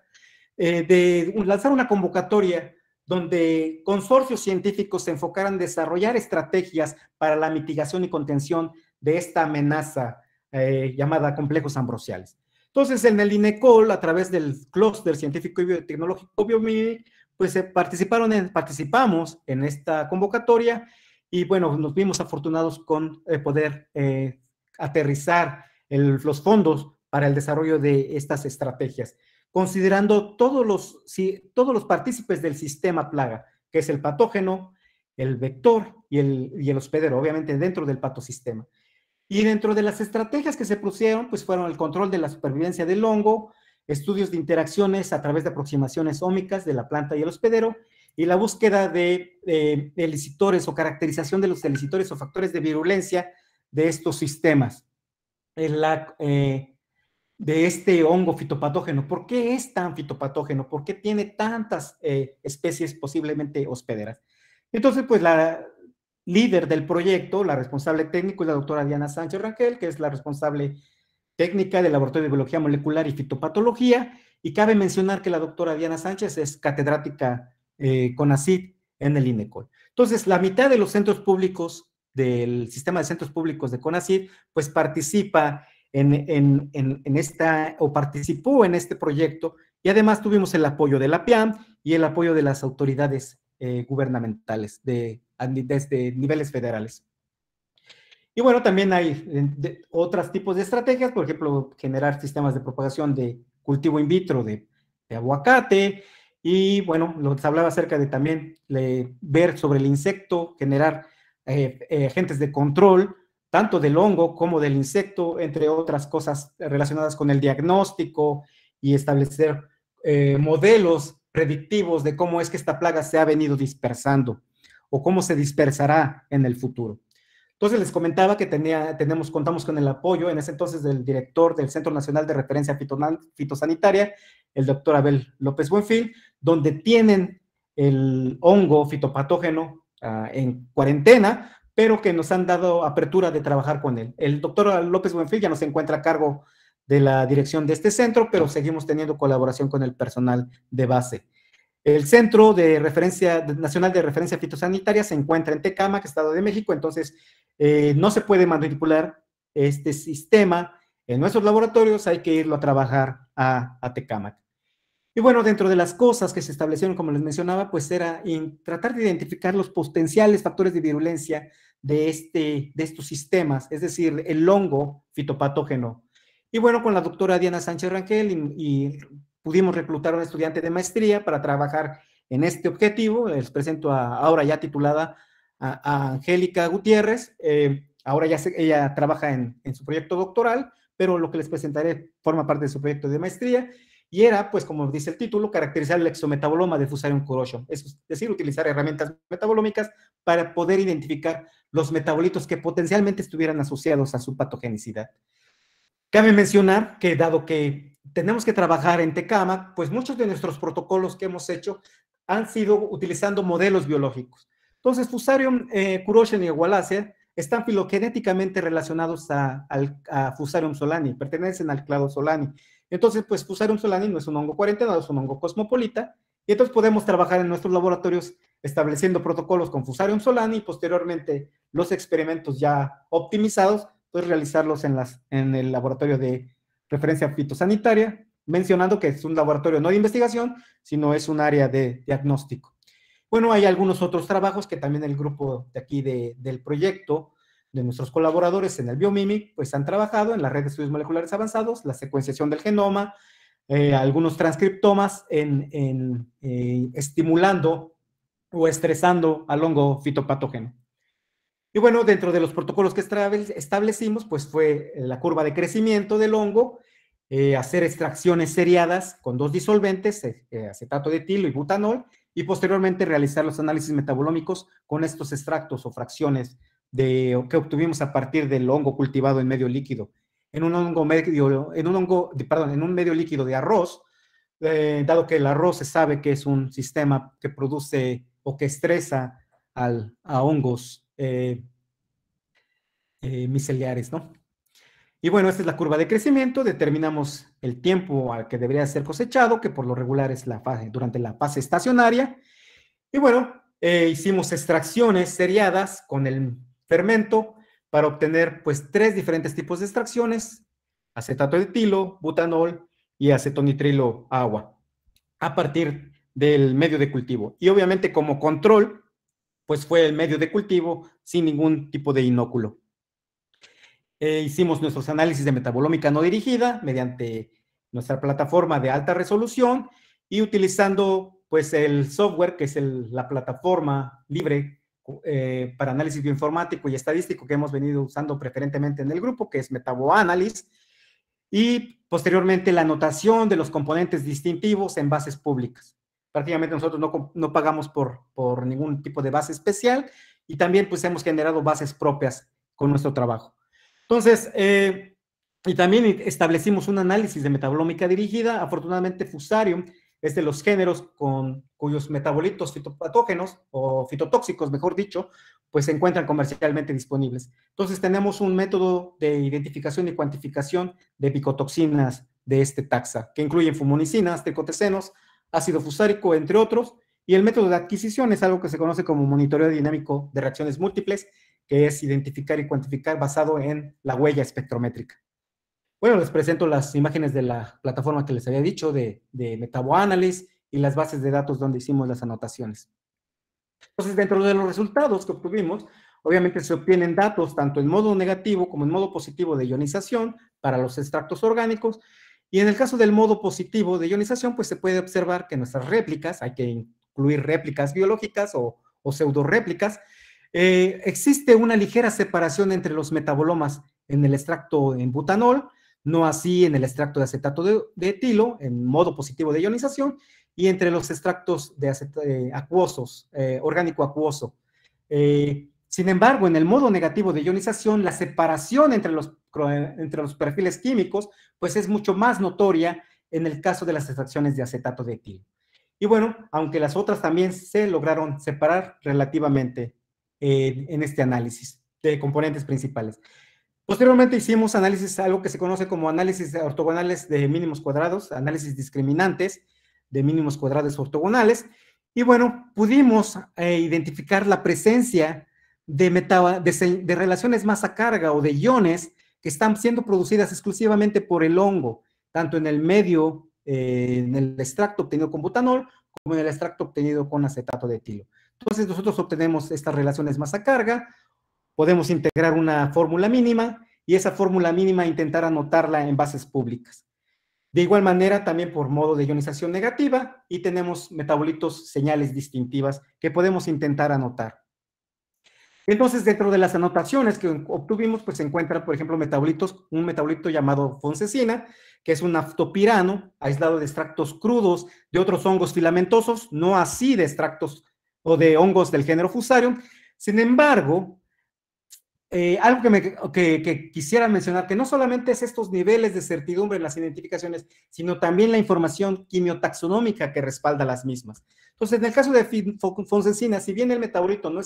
de lanzar una convocatoria donde consorcios científicos se enfocaran en desarrollar estrategias para la mitigación y contención de esta amenaza llamada complejos ambrosiales. Entonces, en el INECOL, a través del clúster científico y biotecnológico Biomídic, pues participamos en esta convocatoria y, bueno, nos vimos afortunados con poder aterrizar los fondos para el desarrollo de estas estrategias, considerando todos los partícipes del sistema plaga, que es el patógeno, el vector y el hospedero, obviamente dentro del patosistema. Y dentro de las estrategias que se pusieron, pues fueron el control de la supervivencia del hongo, estudios de interacciones a través de aproximaciones ómicas de la planta y el hospedero, y la búsqueda de elicitores o caracterización de los elicitores o factores de virulencia de estos sistemas. De este hongo fitopatógeno. ¿Por qué es tan fitopatógeno? ¿Por qué tiene tantas especies posiblemente hospederas? Entonces, pues la líder del proyecto, la responsable técnica, es la doctora Diana Sánchez-Rangel, que es la responsable técnica del Laboratorio de Biología Molecular y Fitopatología, y cabe mencionar que la doctora Diana Sánchez es catedrática CONACYT en el INECOL. Entonces, la mitad de los centros públicos, del sistema de centros públicos de CONACYT, pues participa en esta, o participó en este proyecto, y además tuvimos el apoyo de la PIAM y el apoyo de las autoridades gubernamentales desde niveles federales. Y bueno, también hay otros tipos de estrategias, por ejemplo, generar sistemas de propagación de cultivo in vitro de aguacate, y bueno, les hablaba acerca de también ver sobre el insecto, generar agentes de control, tanto del hongo como del insecto, entre otras cosas relacionadas con el diagnóstico y establecer modelos predictivos de cómo es que esta plaga se ha venido dispersando o cómo se dispersará en el futuro. Entonces les comentaba que contamos con el apoyo en ese entonces del director del Centro Nacional de Referencia Fitosanitaria, el doctor Abel López Buenfil, donde tienen el hongo fitopatógeno en cuarentena, pero que nos han dado apertura de trabajar con él. El doctor López Buenfil ya no se encuentra a cargo de la dirección de este centro, pero seguimos teniendo colaboración con el personal de base. El Centro Nacional de Referencia Fitosanitaria se encuentra en Tecámac, Estado de México, entonces no se puede manipular este sistema en nuestros laboratorios, hay que irlo a trabajar a Tecámac. Y bueno, dentro de las cosas que se establecieron, como les mencionaba, pues era tratar de identificar los potenciales factores de virulencia de estos sistemas, es decir, el hongo fitopatógeno. Y bueno, con la doctora Diana Sánchez-Rangel y pudimos reclutar a un estudiante de maestría para trabajar en este objetivo. Les presento ahora ya titulada a Angélica Gutiérrez. Ahora ya ella trabaja en su proyecto doctoral, pero lo que les presentaré forma parte de su proyecto de maestría. Y era, pues como dice el título, caracterizar el exometaboloma de Fusarium Kuroshio, es decir, utilizar herramientas metabolómicas para poder identificar los metabolitos que potencialmente estuvieran asociados a su patogenicidad. Cabe mencionar que dado que tenemos que trabajar en Tecámac, pues muchos de nuestros protocolos que hemos hecho han sido utilizando modelos biológicos. Entonces, Fusarium Kuroshio y Euwallacea están filogenéticamente relacionados a Fusarium solani, pertenecen al clado solani. Entonces, pues Fusarium solani no es un hongo cuarentenado, es un hongo cosmopolita, y entonces podemos trabajar en nuestros laboratorios estableciendo protocolos con Fusarium solani y posteriormente los experimentos ya optimizados, pues realizarlos en el laboratorio de referencia fitosanitaria, mencionando que es un laboratorio no de investigación, sino es un área de diagnóstico. Bueno, hay algunos otros trabajos que también el grupo de aquí del proyecto, de nuestros colaboradores en el Biomimic, pues han trabajado en la red de estudios moleculares avanzados, la secuenciación del genoma, algunos transcriptomas en estimulando o estresando al hongo fitopatógeno. Y bueno, dentro de los protocolos que establecimos, pues fue la curva de crecimiento del hongo, hacer extracciones seriadas con dos disolventes, acetato de etilo y butanol, y posteriormente realizar los análisis metabolómicos con estos extractos o fracciones que obtuvimos a partir del hongo cultivado en medio líquido. En un medio líquido de arroz, dado que el arroz se sabe que es un sistema que produce o que estresa a hongos miceliares, ¿no? Y bueno, esta es la curva de crecimiento, determinamos el tiempo al que debería ser cosechado, que por lo regular es durante la fase estacionaria. Y bueno, hicimos extracciones seriadas con el fermento para obtener pues tres diferentes tipos de extracciones, acetato de etilo, butanol y acetonitrilo agua, a partir del medio de cultivo. Y obviamente como control, pues fue el medio de cultivo sin ningún tipo de inóculo. Hicimos nuestros análisis de metabolómica no dirigida mediante nuestra plataforma de alta resolución y utilizando pues el software que es la plataforma libre para análisis bioinformático y estadístico que hemos venido usando preferentemente en el grupo, que es MetaboAnalysis, y posteriormente la anotación de los componentes distintivos en bases públicas. Prácticamente nosotros no pagamos por ningún tipo de base especial y también pues hemos generado bases propias con nuestro trabajo. Entonces, y también establecimos un análisis de metabolómica dirigida. Afortunadamente, Fusarium es de los géneros cuyos metabolitos fitopatógenos, o fitotóxicos, mejor dicho, pues se encuentran comercialmente disponibles. Entonces, tenemos un método de identificación y cuantificación de micotoxinas de este taxa, que incluyen fumonicinas, tricotecenos, ácido fusárico, entre otros. Y el método de adquisición es algo que se conoce como monitoreo dinámico de reacciones múltiples, que es identificar y cuantificar basado en la huella espectrométrica. Bueno, les presento las imágenes de la plataforma que les había dicho, de MetaboAnalysis, y las bases de datos donde hicimos las anotaciones. Entonces, dentro de los resultados que obtuvimos, obviamente se obtienen datos tanto en modo negativo como en modo positivo de ionización para los extractos orgánicos, y en el caso del modo positivo de ionización, pues se puede observar que nuestras réplicas, hay que incluir réplicas biológicas o pseudorréplicas, existe una ligera separación entre los metabolomas en el extracto en butanol, no así en el extracto de acetato de etilo, en modo positivo de ionización, y entre los extractos acuosos, orgánico acuoso. Sin embargo, en el modo negativo de ionización, la separación entre los perfiles químicos, pues es mucho más notoria en el caso de las extracciones de acetato de etilo. Y bueno, aunque las otras también se lograron separar relativamente en este análisis de componentes principales. Posteriormente hicimos análisis, algo que se conoce como análisis ortogonales de mínimos cuadrados, análisis discriminantes de mínimos cuadrados ortogonales, y bueno, pudimos identificar la presencia de relaciones masa carga o de iones que están siendo producidas exclusivamente por el hongo, tanto en el medio, en el extracto obtenido con butanol, como en el extracto obtenido con acetato de etilo. Entonces nosotros obtenemos estas relaciones masa-carga, podemos integrar una fórmula mínima y esa fórmula mínima intentar anotarla en bases públicas. De igual manera también por modo de ionización negativa y tenemos metabolitos, señales distintivas que podemos intentar anotar. Entonces dentro de las anotaciones que obtuvimos pues se encuentran por ejemplo un metabolito llamado fonsecina, que es un naftopirano aislado de extractos crudos de otros hongos filamentosos, no así de extractos o de hongos del género Fusarium. Sin embargo, algo que quisiera mencionar, que no solamente es estos niveles de certidumbre en las identificaciones, sino también la información quimiotaxonómica que respalda las mismas. Entonces, en el caso de fonsecina, si bien el metabolito no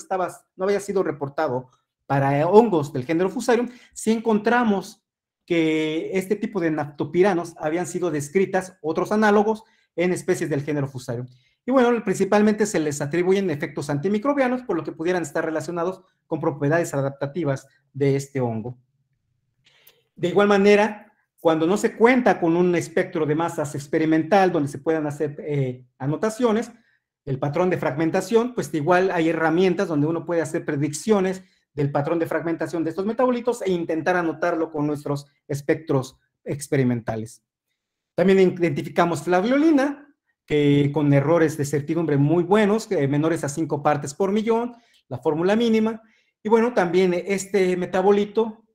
había sido reportado para hongos del género Fusarium, sí encontramos que este tipo de naftopiranos habían sido descritas otros análogos en especies del género Fusarium. Y bueno, principalmente se les atribuyen efectos antimicrobianos, por lo que pudieran estar relacionados con propiedades adaptativas de este hongo. De igual manera, cuando no se cuenta con un espectro de masas experimental donde se puedan hacer anotaciones, el patrón de fragmentación, pues igual hay herramientas donde uno puede hacer predicciones del patrón de fragmentación de estos metabolitos e intentar anotarlo con nuestros espectros experimentales. También identificamos flaviolina, que con errores de certidumbre muy buenos, menores a 5 partes por millón, la fórmula mínima. Y bueno, también este metabolito,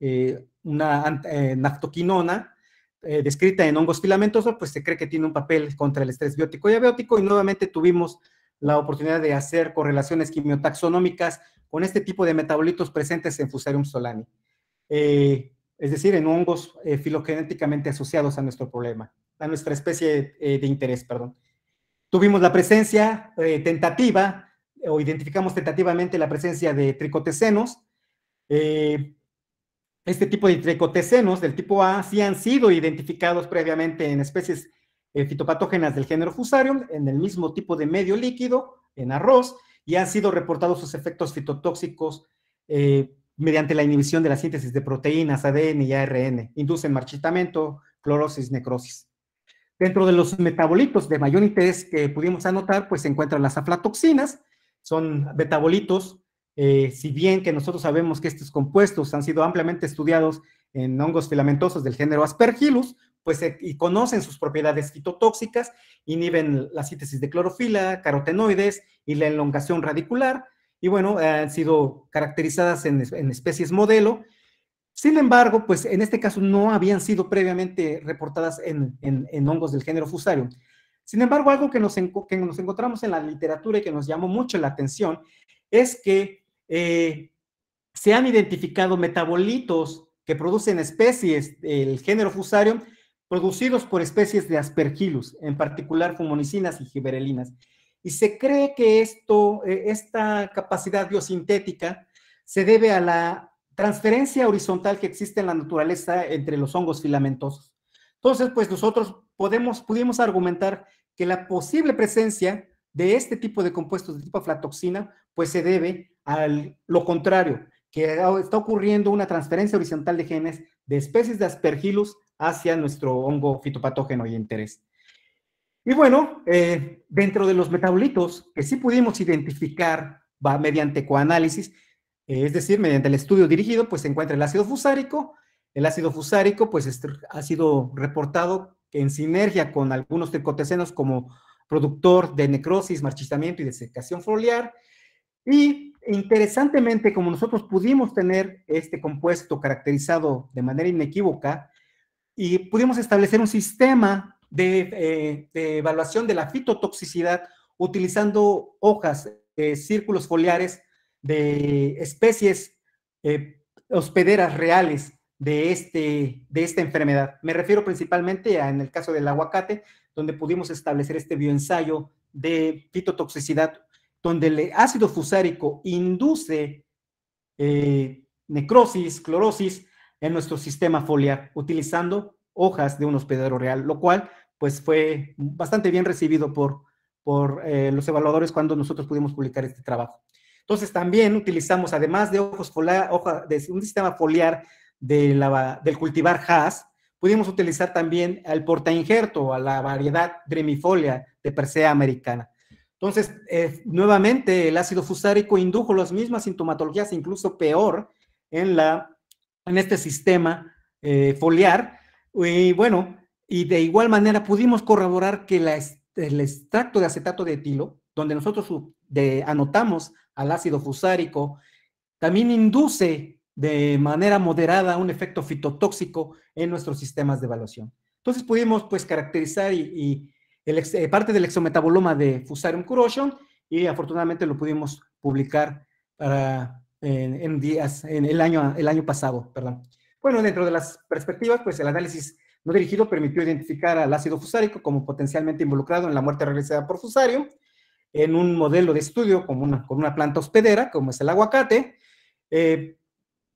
una naftoquinona, descrita en hongos filamentosos, pues se cree que tiene un papel contra el estrés biótico y abiótico, y nuevamente tuvimos la oportunidad de hacer correlaciones quimiotaxonómicas con este tipo de metabolitos presentes en Fusarium solani, es decir, en hongos filogenéticamente asociados a nuestro problema, a nuestra especie de interés, perdón. Tuvimos la presencia tentativa, o identificamos tentativamente la presencia de tricotecenos. Este tipo de tricotecenos del tipo A sí han sido identificados previamente en especies fitopatógenas del género Fusarium, en el mismo tipo de medio líquido, en arroz, y han sido reportados sus efectos fitotóxicos mediante la inhibición de la síntesis de proteínas, ADN y ARN, inducen marchitamiento, clorosis, necrosis. Dentro de los metabolitos de mayor interés que pudimos anotar, pues se encuentran las aflatoxinas, son metabolitos, si bien que nosotros sabemos que estos compuestos han sido ampliamente estudiados en hongos filamentosos del género Aspergillus, pues y conocen sus propiedades fitotóxicas, inhiben la síntesis de clorofila, carotenoides y la elongación radicular, y bueno, han sido caracterizadas en especies modelo. Sin embargo, pues en este caso no habían sido previamente reportadas en hongos del género Fusarium. Sin embargo, algo que nos encontramos en la literatura y que nos llamó mucho la atención es que se han identificado metabolitos que producen especies del género Fusarium producidos por especies de Aspergillus, en particular fumonicinas y giberelinas. Y se cree que esta capacidad biosintética se debe a la transferencia horizontal que existe en la naturaleza entre los hongos filamentosos. Entonces, pues nosotros pudimos argumentar que la posible presencia de este tipo de compuestos de tipo aflatoxina, pues se debe a lo contrario, que está ocurriendo una transferencia horizontal de genes de especies de Aspergillus hacia nuestro hongo fitopatógeno y interés. Y bueno, dentro de los metabolitos que sí pudimos identificar mediante coanálisis, es decir, mediante el estudio dirigido, pues se encuentra el ácido fusárico. El ácido fusárico pues ha sido reportado en sinergia con algunos tricotecenos como productor de necrosis, marchitamiento y desecación foliar. Y interesantemente, como nosotros pudimos tener este compuesto caracterizado de manera inequívoca y pudimos establecer un sistema de evaluación de la fitotoxicidad utilizando hojas, círculos foliares de especies hospederas reales de esta enfermedad. Me refiero principalmente en el caso del aguacate, donde pudimos establecer este bioensayo de fitotoxicidad, donde el ácido fusárico induce necrosis, clorosis en nuestro sistema foliar, utilizando hojas de un hospedero real, lo cual pues fue bastante bien recibido por los evaluadores cuando nosotros pudimos publicar este trabajo. Entonces también utilizamos, además de hojas de un sistema foliar del cultivar Haas, pudimos utilizar también al portainjerto, a la variedad dremifolia de Persea americana. Entonces, nuevamente el ácido fusárico indujo las mismas sintomatologías, incluso peor, en este sistema foliar. Y bueno, y de igual manera pudimos corroborar que el extracto de acetato de etilo, donde nosotros anotamos al ácido fusárico, también induce de manera moderada un efecto fitotóxico en nuestros sistemas de evaluación. Entonces pudimos pues caracterizar parte del exometaboloma de Fusarium Kuroshio, y afortunadamente lo pudimos publicar el año pasado, perdón. Bueno, dentro de las perspectivas, pues el análisis no dirigido permitió identificar al ácido fusárico como potencialmente involucrado en la muerte realizada por Fusarium, en un modelo de estudio con una planta hospedera, como es el aguacate.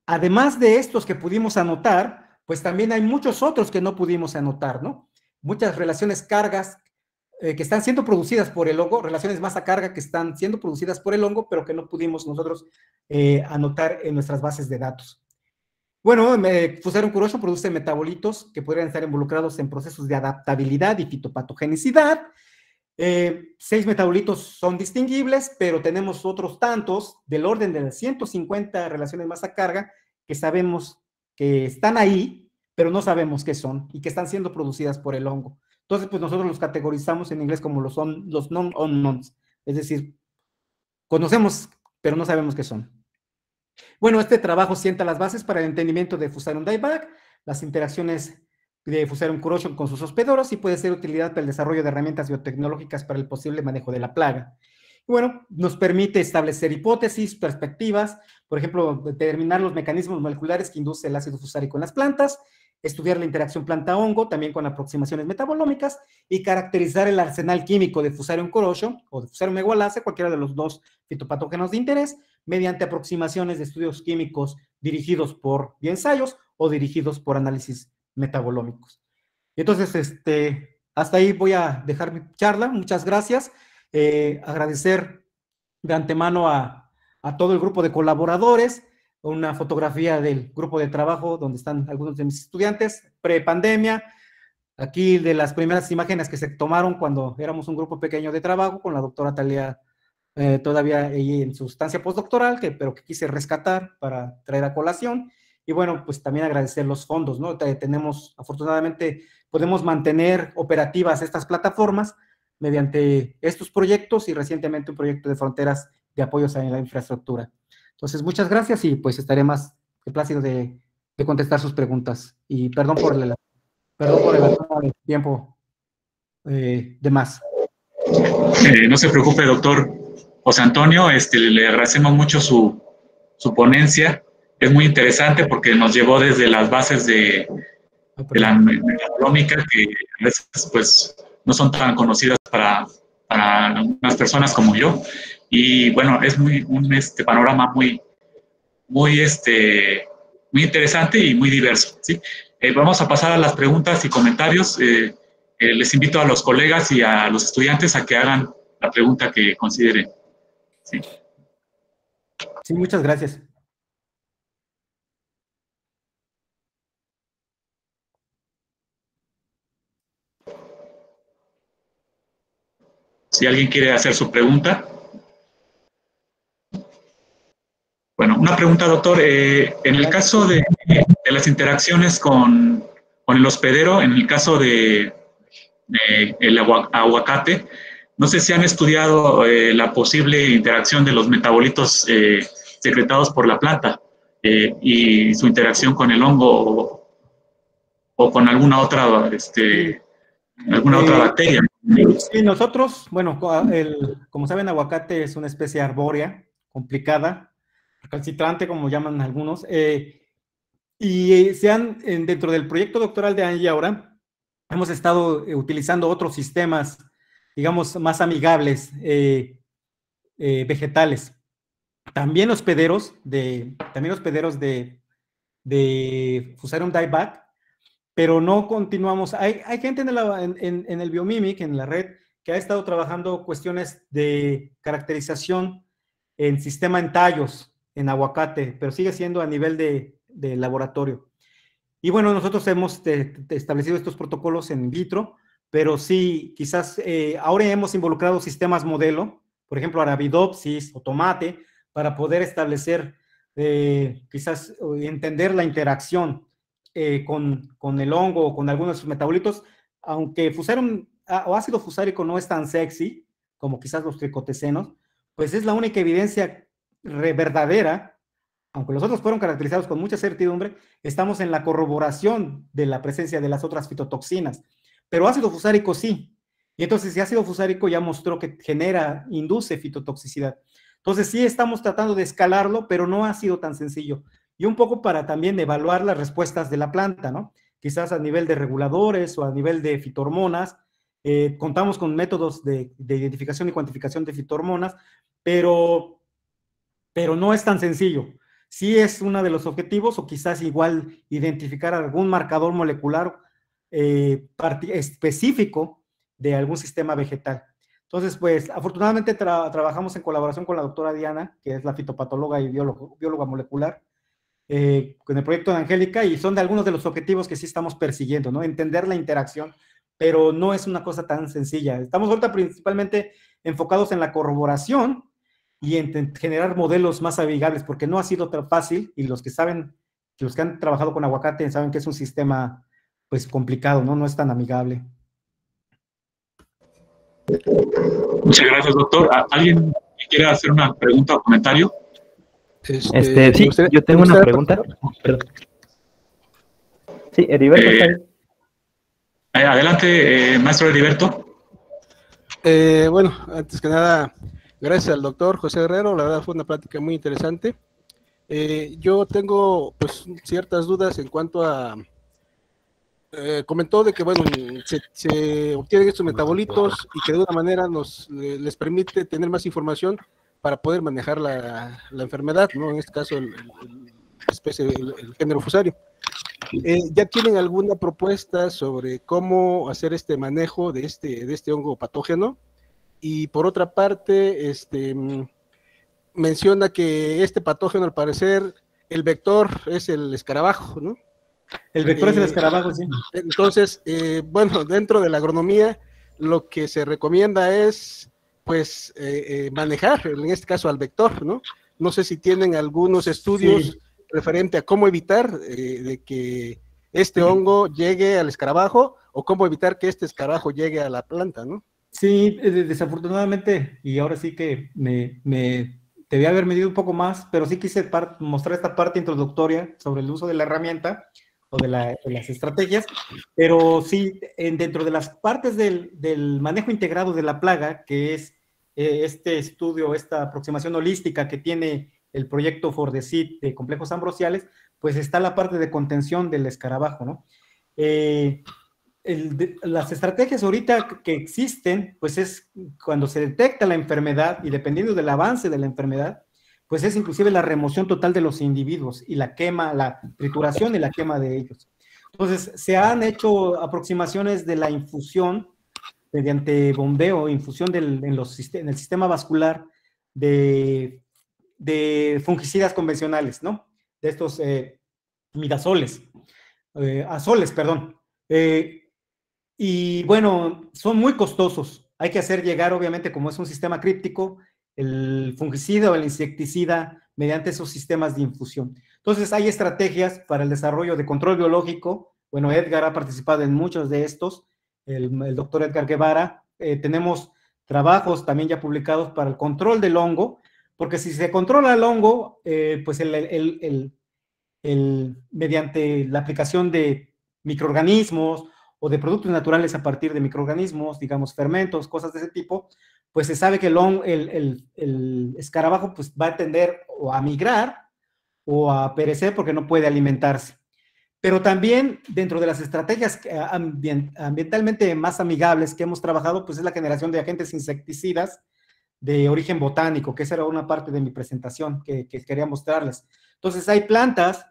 Además de estos que pudimos anotar, pues también hay muchos otros que no pudimos anotar, ¿no? Muchas relaciones cargas que están siendo producidas por el hongo, relaciones masa-carga que están siendo producidas por el hongo, pero que no pudimos nosotros anotar en nuestras bases de datos. Bueno, Fusarium Kuroshio produce metabolitos que podrían estar involucrados en procesos de adaptabilidad y fitopatogenicidad. 6 metabolitos son distinguibles, pero tenemos otros tantos del orden de las 150 relaciones masa-carga que sabemos que están ahí, pero no sabemos qué son y que están siendo producidas por el hongo. Entonces, pues nosotros los categorizamos en inglés como los non-unknowns, es decir, conocemos, pero no sabemos qué son. Bueno, este trabajo sienta las bases para el entendimiento de Fusarium dieback, las interacciones de Fusarium Kuroshio con sus hospederos y puede ser de utilidad para el desarrollo de herramientas biotecnológicas para el posible manejo de la plaga. Y bueno, nos permite establecer hipótesis, perspectivas, por ejemplo, determinar los mecanismos moleculares que induce el ácido fusárico en las plantas, estudiar la interacción planta-hongo, también con aproximaciones metabolómicas, y caracterizar el arsenal químico de Fusarium Kuroshio o de Fusarium Euwallacea, cualquiera de los dos fitopatógenos de interés, mediante aproximaciones de estudios químicos dirigidos por bioensayos o dirigidos por análisis metabolómicos. Entonces, hasta ahí voy a dejar mi charla. Muchas gracias. Agradecer de antemano a todo el grupo de colaboradores, una fotografía del grupo de trabajo donde están algunos de mis estudiantes, prepandemia, aquí de las primeras imágenes que se tomaron cuando éramos un grupo pequeño de trabajo con la doctora Talía, todavía en su estancia postdoctoral, pero que quise rescatar para traer a colación. Y bueno, pues también agradecer los fondos, ¿no? Tenemos, afortunadamente, podemos mantener operativas estas plataformas mediante estos proyectos y recientemente un proyecto de fronteras de apoyos a la infraestructura. Entonces, muchas gracias y pues estaré más que plácido de contestar sus preguntas. Y perdón por el tiempo de más. No se preocupe, doctor José Antonio, le agradecemos mucho su ponencia. Es muy interesante porque nos llevó desde las bases de la metabolómica, que a veces pues, no son tan conocidas para algunas personas como yo. Y bueno, es un panorama muy interesante y muy diverso, ¿sí? Vamos a pasar a las preguntas y comentarios. Les invito a los colegas y a los estudiantes a que hagan la pregunta que consideren. Sí, sí, muchas gracias. Si alguien quiere hacer su pregunta. Bueno, una pregunta, doctor. En el caso de las interacciones con el hospedero, en el caso de el aguacate, no sé si han estudiado la posible interacción de los metabolitos secretados por la planta y su interacción con el hongo o con alguna otra alguna otra bacteria. Sí, nosotros, bueno, como saben, aguacate es una especie arbórea, complicada, recalcitrante, como llaman algunos, y dentro del proyecto doctoral de Angie ahora, hemos estado utilizando otros sistemas, digamos, más amigables, vegetales. También hospederos de Fusarium dieback, pero no continuamos. Hay gente en el Biomimic, en la red, que ha estado trabajando cuestiones de caracterización en sistema en tallos, en aguacate, pero sigue siendo a nivel de laboratorio. Y bueno, nosotros hemos establecido estos protocolos en vitro, pero sí, quizás ahora hemos involucrado sistemas modelo, por ejemplo, Arabidopsis o tomate, para poder establecer, quizás entender la interacción con el hongo o con algunos de sus metabolitos, aunque Fusarium o ácido fusárico no es tan sexy como quizás los tricotecenos, pues es la única evidencia verdadera, aunque los otros fueron caracterizados con mucha certidumbre, estamos en la corroboración de la presencia de las otras fitotoxinas, pero ácido fusárico sí, y entonces si ácido fusárico ya mostró que induce fitotoxicidad, entonces sí estamos tratando de escalarlo, pero no ha sido tan sencillo. Y un poco para también evaluar las respuestas de la planta, ¿no? Quizás a nivel de reguladores o a nivel de fitohormonas, contamos con métodos de identificación y cuantificación de fitohormonas, pero no es tan sencillo. Sí es uno de los objetivos, o quizás igual identificar algún marcador molecular específico de algún sistema vegetal. Entonces, pues, afortunadamente trabajamos en colaboración con la doctora Diana, que es la fitopatóloga y bióloga molecular, con el proyecto de Angélica, y son de algunos de los objetivos que sí estamos persiguiendo, ¿no? Entender la interacción pero no es una cosa tan sencilla. Estamos ahorita principalmente enfocados en la corroboración y en generar modelos más amigables, porque no ha sido tan fácil, y los que saben, los que han trabajado con aguacate saben que es un sistema pues complicado, ¿no? No es tan amigable. Muchas gracias, doctor. ¿Alguien quiere hacer una pregunta o comentario? Sí, yo tengo una pregunta. Perdón. Sí, Heriberto. Adelante, maestro Heriberto. Bueno, antes que nada, gracias al doctor José Guerrero, la verdad fue una plática muy interesante. Yo tengo pues ciertas dudas en cuanto a... comentó de que, bueno, se obtienen estos metabolitos y que de una manera les permite tener más información para poder manejar la enfermedad, ¿no? En este caso, el género Fusarium. ¿Ya tienen alguna propuesta sobre cómo hacer este manejo de este hongo patógeno? Y por otra parte, menciona que este patógeno, al parecer, el vector es el escarabajo, ¿no? El vector es el escarabajo, sí. Entonces, bueno, dentro de la agronomía, lo que se recomienda es, pues, manejar, en este caso, al vector, ¿no? No sé si tienen algunos estudios referente a cómo evitar de que este hongo llegue al escarabajo, o cómo evitar que este escarabajo llegue a la planta, ¿no? Sí, desafortunadamente, y ahora sí que me debía haber medido un poco más, pero sí quise mostrar esta parte introductoria sobre el uso de la herramienta, o de las estrategias, pero sí, dentro de las partes del manejo integrado de la plaga, que es este estudio, esta aproximación holística que tiene el proyecto CONACYT de complejos ambrosiales, pues está la parte de contención del escarabajo, ¿no? Las estrategias ahorita que existen, pues es cuando se detecta la enfermedad, y dependiendo del avance de la enfermedad, pues es inclusive la remoción total de los individuos y la quema, la trituración y la quema de ellos. Entonces, se han hecho aproximaciones de la infusión mediante bombeo, infusión en el sistema vascular de fungicidas convencionales, ¿no? De estos azoles, perdón. Y bueno, son muy costosos. Hay que hacer llegar, obviamente, como es un sistema críptico, el fungicida o el insecticida mediante esos sistemas de infusión. Entonces, hay estrategias para el desarrollo de control biológico. Bueno, Edgar ha participado en muchos de estos, el doctor Edgar Guevara. Tenemos trabajos también ya publicados para el control del hongo, porque si se controla el hongo, pues mediante la aplicación de microorganismos o de productos naturales a partir de microorganismos, digamos fermentos, cosas de ese tipo, pues se sabe que el escarabajo pues va a tender o a migrar o a perecer porque no puede alimentarse. Pero también dentro de las estrategias ambientalmente más amigables que hemos trabajado, pues es la generación de agentes insecticidas de origen botánico, que esa era una parte de mi presentación que quería mostrarles. Entonces hay plantas,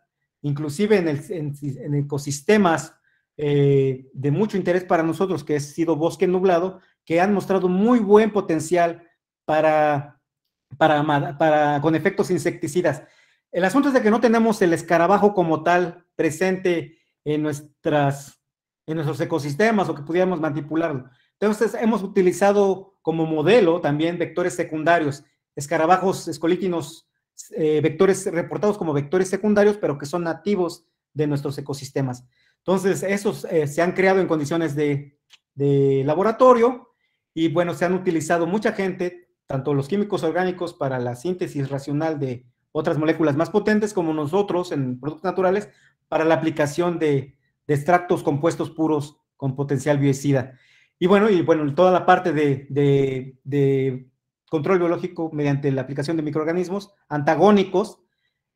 inclusive en ecosistemas de mucho interés para nosotros, que ha sido bosque nublado, que han mostrado muy buen potencial con efectos insecticidas. El asunto es de que no tenemos el escarabajo como tal presente en nuestros ecosistemas o que pudiéramos manipularlo. Entonces, hemos utilizado como modelo también vectores secundarios, escarabajos escolíquinos, vectores reportados como vectores secundarios, pero que son nativos de nuestros ecosistemas. Entonces, esos se han creado en condiciones de laboratorio. Y bueno, se han utilizado mucha gente, tanto los químicos orgánicos para la síntesis racional de otras moléculas más potentes, como nosotros en productos naturales, para la aplicación de extractos compuestos puros con potencial bioicida. Y bueno, toda la parte de control biológico mediante la aplicación de microorganismos antagónicos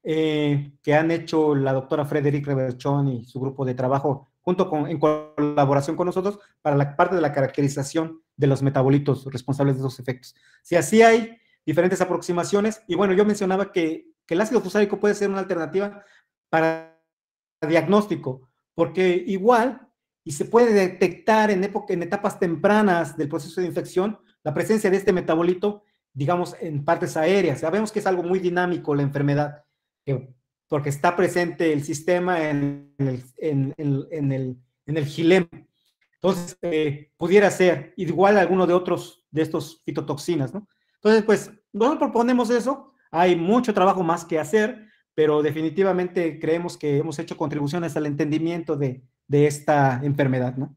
que han hecho la doctora Frederic Reverchon y su grupo de trabajo, en colaboración con nosotros, para la parte de la caracterización de los metabolitos responsables de esos efectos. Sí, así hay diferentes aproximaciones, y bueno, yo mencionaba que el ácido fusárico puede ser una alternativa para diagnóstico, porque igual, y se puede detectar en etapas tempranas del proceso de infección, la presencia de este metabolito, digamos, en partes aéreas. Sabemos que es algo muy dinámico la enfermedad, porque está presente el sistema en el xilema. Entonces, pudiera ser igual a alguno de otros de estos fitotoxinas, ¿no? Entonces, pues, nosotros proponemos eso. Hay mucho trabajo más que hacer, pero definitivamente creemos que hemos hecho contribuciones al entendimiento de esta enfermedad, ¿no?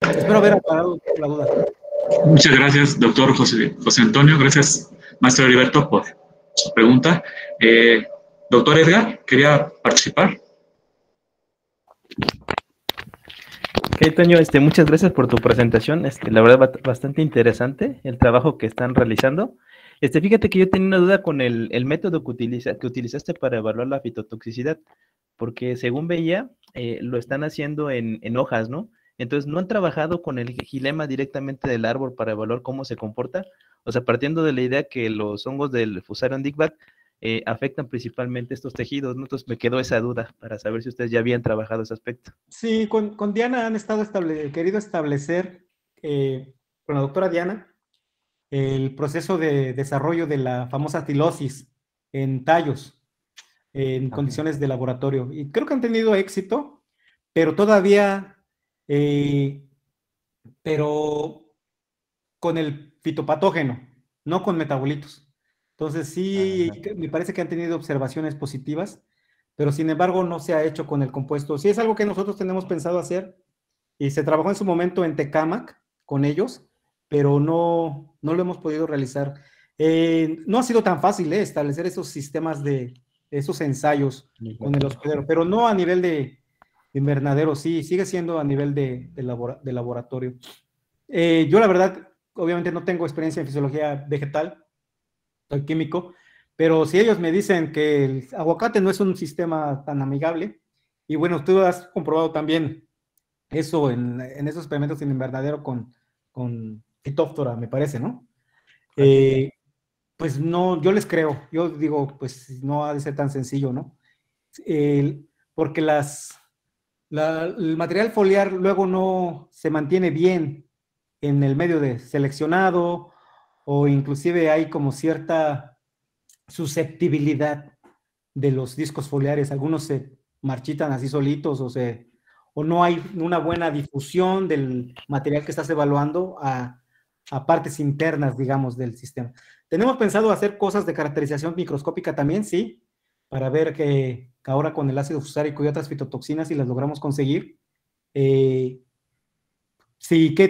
Espero haber aclarado la duda. Muchas gracias, doctor José Antonio. Gracias, maestro Heriberto, por su pregunta. Doctor Edgar, ¿quería participar? Ok, Toño, muchas gracias por tu presentación. La verdad, bastante interesante el trabajo que están realizando. Fíjate que yo tenía una duda con el método que utilizaste para evaluar la fitotoxicidad, porque según veía, lo están haciendo en hojas, ¿no? Entonces, ¿no han trabajado con el xilema directamente del árbol para evaluar cómo se comporta? O sea, partiendo de la idea que los hongos del Fusarium afectan principalmente estos tejidos, ¿no? Entonces, me quedó esa duda para saber si ustedes ya habían trabajado ese aspecto. Sí, con Diana han estado querido establecer, con la doctora Diana, el proceso de desarrollo de la famosa tilosis en tallos, en condiciones de laboratorio. Y creo que han tenido éxito, pero todavía... pero con el fitopatógeno, no con metabolitos. Entonces sí, me parece que han tenido observaciones positivas, pero sin embargo no se ha hecho con el compuesto. Sí es algo que nosotros tenemos pensado hacer, y se trabajó en su momento en Tecámac con ellos, pero no lo hemos podido realizar. No ha sido tan fácil establecer esos sistemas de esos ensayos con el hospedero, pero no a nivel de invernadero, sí, sigue siendo a nivel de laboratorio. Yo la verdad, obviamente no tengo experiencia en fisiología vegetal, soy químico, pero si ellos me dicen que el aguacate no es un sistema tan amigable, y bueno, tú has comprobado también eso en esos experimentos en invernadero con fitóftora, me parece, ¿no? Pues no, yo les creo, yo digo, pues no ha de ser tan sencillo, ¿no? Porque el material foliar luego no se mantiene bien en el medio de seleccionado, o inclusive hay como cierta susceptibilidad de los discos foliares. Algunos se marchitan así solitos, o no hay una buena difusión del material que estás evaluando a partes internas, digamos, del sistema. Tenemos pensado hacer cosas de caracterización microscópica también, sí, para ver que ahora con el ácido fusárico y otras fitotoxinas, si las logramos conseguir, qué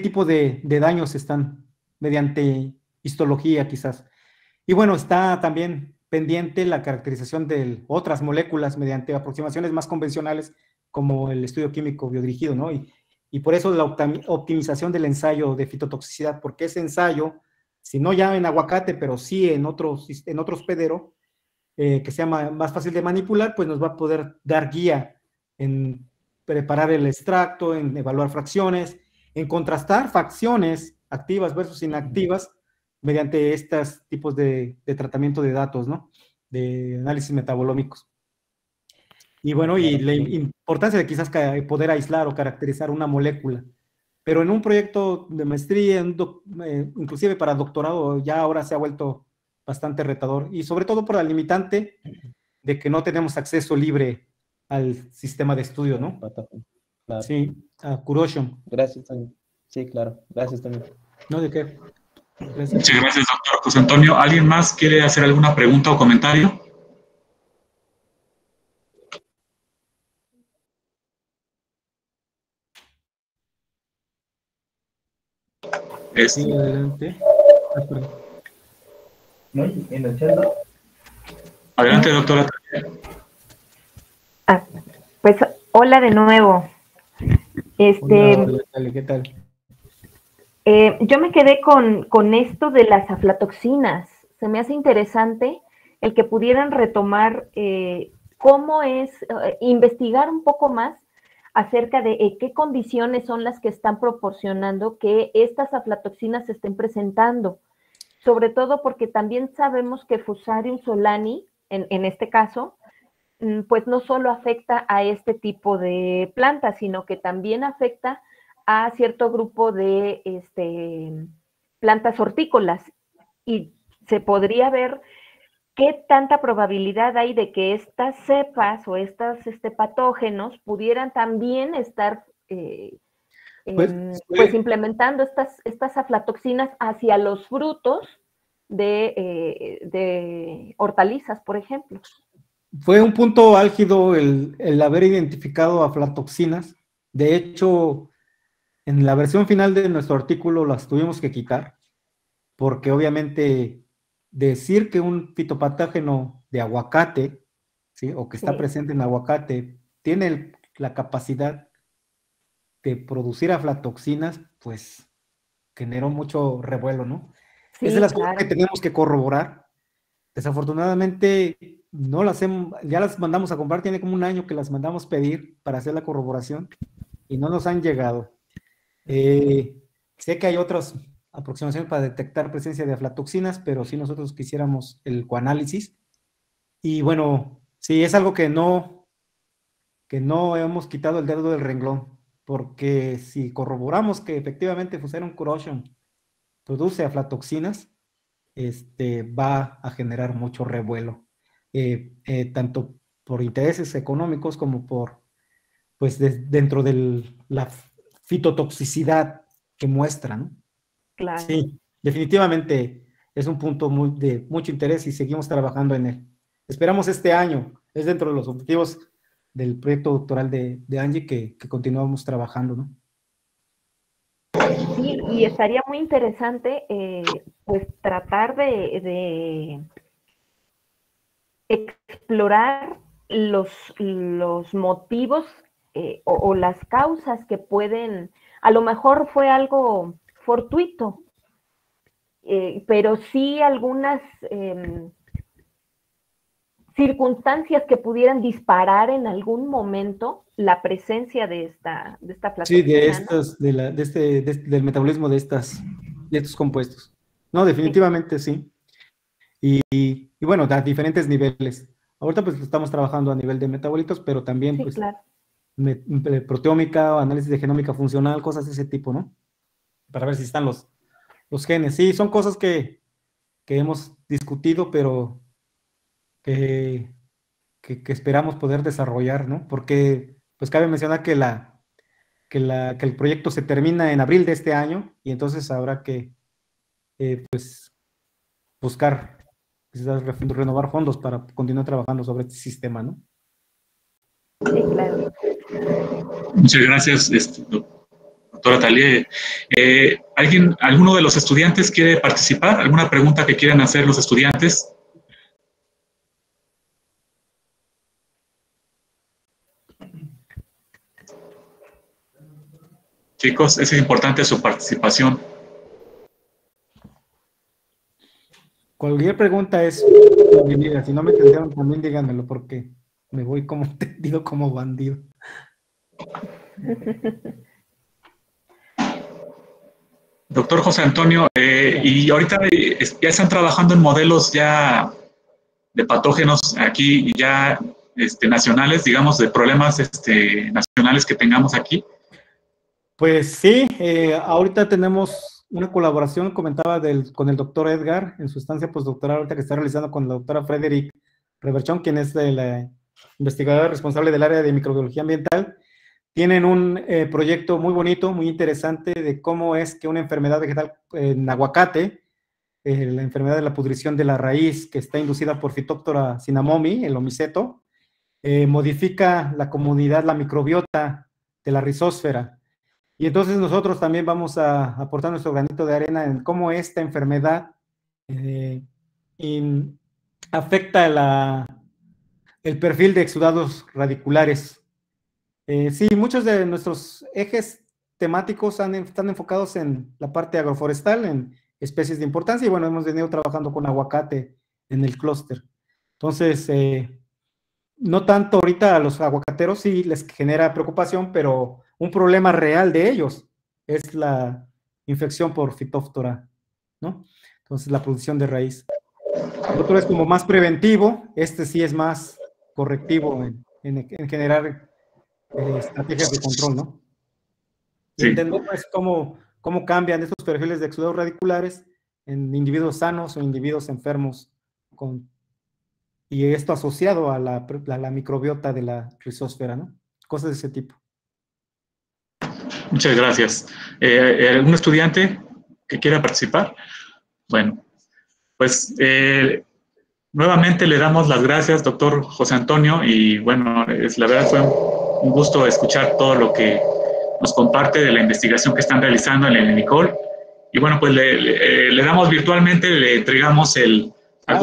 tipo de daños están mediante histología quizás. Y bueno, está también pendiente la caracterización de otras moléculas mediante aproximaciones más convencionales, como el estudio químico biodirigido, ¿no? Y por eso la optimización del ensayo de fitotoxicidad, porque ese ensayo, si no ya en aguacate, pero sí en otro hospedero, que sea más fácil de manipular, pues nos va a poder dar guía en preparar el extracto, en evaluar fracciones, en contrastar fracciones activas versus inactivas mediante estos tipos de tratamiento de datos, ¿no? De análisis metabolómicos. Y bueno, y la importancia de quizás poder aislar o caracterizar una molécula. Pero en un proyecto de maestría, inclusive para doctorado, ya ahora se ha vuelto bastante retador, y sobre todo por la limitante de que no tenemos acceso libre al sistema de estudio, ¿no? Claro. Sí, a Kuroshio. Gracias, Toño. Sí, claro. Gracias, Toño. No, ¿de qué? Gracias. Muchas gracias, doctor José Antonio. ¿Alguien más quiere hacer alguna pregunta o comentario? Sí, adelante. En el chat. Adelante, doctora. Pues, hola de nuevo. Hola, ¿qué tal? Yo me quedé con esto de las aflatoxinas. Se me hace interesante el que pudieran retomar cómo es, investigar un poco más acerca de qué condiciones son las que están proporcionando que estas aflatoxinas se estén presentando. Sobre todo porque también sabemos que Fusarium solani, en este caso, pues no solo afecta a este tipo de plantas, sino que también afecta a cierto grupo de plantas hortícolas. Y se podría ver qué tanta probabilidad hay de que estas cepas o estos patógenos pudieran también estar pues implementando estas aflatoxinas hacia los frutos de hortalizas, por ejemplo. Fue un punto álgido el haber identificado aflatoxinas. De hecho, en la versión final de nuestro artículo las tuvimos que quitar, porque obviamente decir que un fitopatógeno de aguacate, ¿sí?, o que está presente en aguacate, tiene la capacidad de producir aflatoxinas, pues generó mucho revuelo, ¿no? Sí, es de las cosas que tenemos que corroborar. Desafortunadamente, no las hemos, ya las mandamos a comprar, tiene como un año que las mandamos pedir para hacer la corroboración y no nos han llegado. Sé que hay otras aproximaciones para detectar presencia de aflatoxinas, pero sí nosotros quisiéramos el coanálisis. Y bueno, sí, es algo que no hemos quitado el dedo del renglón, porque si corroboramos que efectivamente Fusarium Kuroshio produce aflatoxinas, va a generar mucho revuelo, tanto por intereses económicos como por, pues, dentro de la fitotoxicidad que muestra, ¿no? Claro. Sí, definitivamente es un punto de mucho interés y seguimos trabajando en él. Esperamos este año, es dentro de los objetivos del proyecto doctoral de Angie que continuamos trabajando, ¿no? Sí, y estaría muy interesante pues tratar de explorar los motivos o las causas que pueden, a lo mejor fue algo fortuito, pero sí algunas circunstancias que pudieran disparar en algún momento la presencia de esta aflatoxina. Sí, del metabolismo de estos compuestos. No, definitivamente sí. Y bueno, a diferentes niveles. Ahorita pues estamos trabajando a nivel de metabolitos, pero también pues claro, proteómica, análisis de genómica funcional, cosas de ese tipo, ¿no? Para ver si están los genes. Sí, son cosas que hemos discutido, pero que esperamos poder desarrollar, ¿no? Porque, pues cabe mencionar que el proyecto se termina en abril de este año y entonces habrá que, pues, buscar, quizás renovar fondos para continuar trabajando sobre este sistema, ¿no? Sí, claro. Muchas gracias, doctora Talía. ¿Alguno de los estudiantes quiere participar? ¿Alguna pregunta que quieran hacer los estudiantes? Chicos, es importante su participación. Cualquier pregunta es bienvenida. Si no me entendieron, también díganmelo, porque me voy como entendido, como bandido. Doctor José Antonio, y ahorita ya están trabajando en modelos ya de patógenos aquí, ya nacionales, digamos, de problemas nacionales que tengamos aquí. Pues sí, ahorita tenemos una colaboración, comentaba, con el doctor Edgar, en su estancia postdoctoral, ahorita que está realizando con la doctora Frederic Reverchón, quien es la investigadora responsable del área de microbiología ambiental. Tienen un proyecto muy bonito, muy interesante, de cómo es que una enfermedad vegetal en aguacate, la enfermedad de la pudrición de la raíz, que está inducida por Phytophthora cinnamomi, el omiceto, modifica la comunidad, la microbiota de la rizosfera. Y entonces nosotros también vamos a aportar nuestro granito de arena en cómo esta enfermedad afecta el perfil de exudados radiculares. Sí, muchos de nuestros ejes temáticos están enfocados en la parte agroforestal, en especies de importancia, y bueno, hemos venido trabajando con aguacate en el clúster. Entonces, no tanto ahorita a los aguacateros sí les genera preocupación, pero un problema real de ellos es la infección por Phytophthora, ¿no? Entonces, la producción de raíz. El otro es como más preventivo, sí es más correctivo en generar estrategias de control, ¿no? Sí. Entender pues, cómo cambian estos perfiles de exudados radiculares en individuos sanos o individuos enfermos, y esto asociado a la microbiota de la rizosfera, ¿no? Cosas de ese tipo. Muchas gracias. ¿Algún estudiante que quiera participar? Bueno, pues nuevamente le damos las gracias, doctor José Antonio, y bueno, la verdad fue un gusto escuchar todo lo que nos comparte de la investigación que están realizando en el INECOL. Y bueno, pues le damos virtualmente, le entregamos la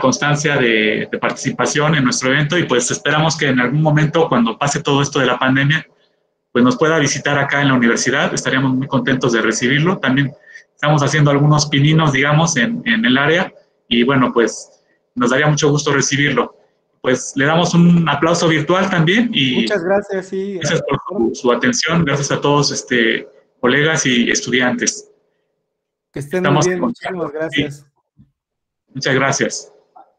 constancia de participación en nuestro evento, y pues esperamos que en algún momento, cuando pase todo esto de la pandemia, pues nos pueda visitar acá en la universidad. Estaríamos muy contentos de recibirlo. También estamos haciendo algunos pininos, digamos, en el área, y bueno, pues nos daría mucho gusto recibirlo. Pues le damos un aplauso virtual también. Y muchas gracias. Sí, gracias por su atención, gracias a todos colegas y estudiantes. Que estén muy bien, muchísimas gracias. Sí. Muchas gracias.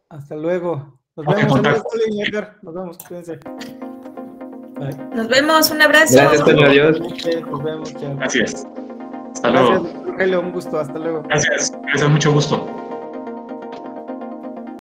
Hasta luego. Nos vemos. Nos vemos, cuídense. Bye. Nos vemos, un abrazo. Gracias, Antonio, adiós. Nos vemos, chao. Gracias. Hasta luego. Gracias, Rogelio, un gusto, hasta luego. Gracias, mucho gusto.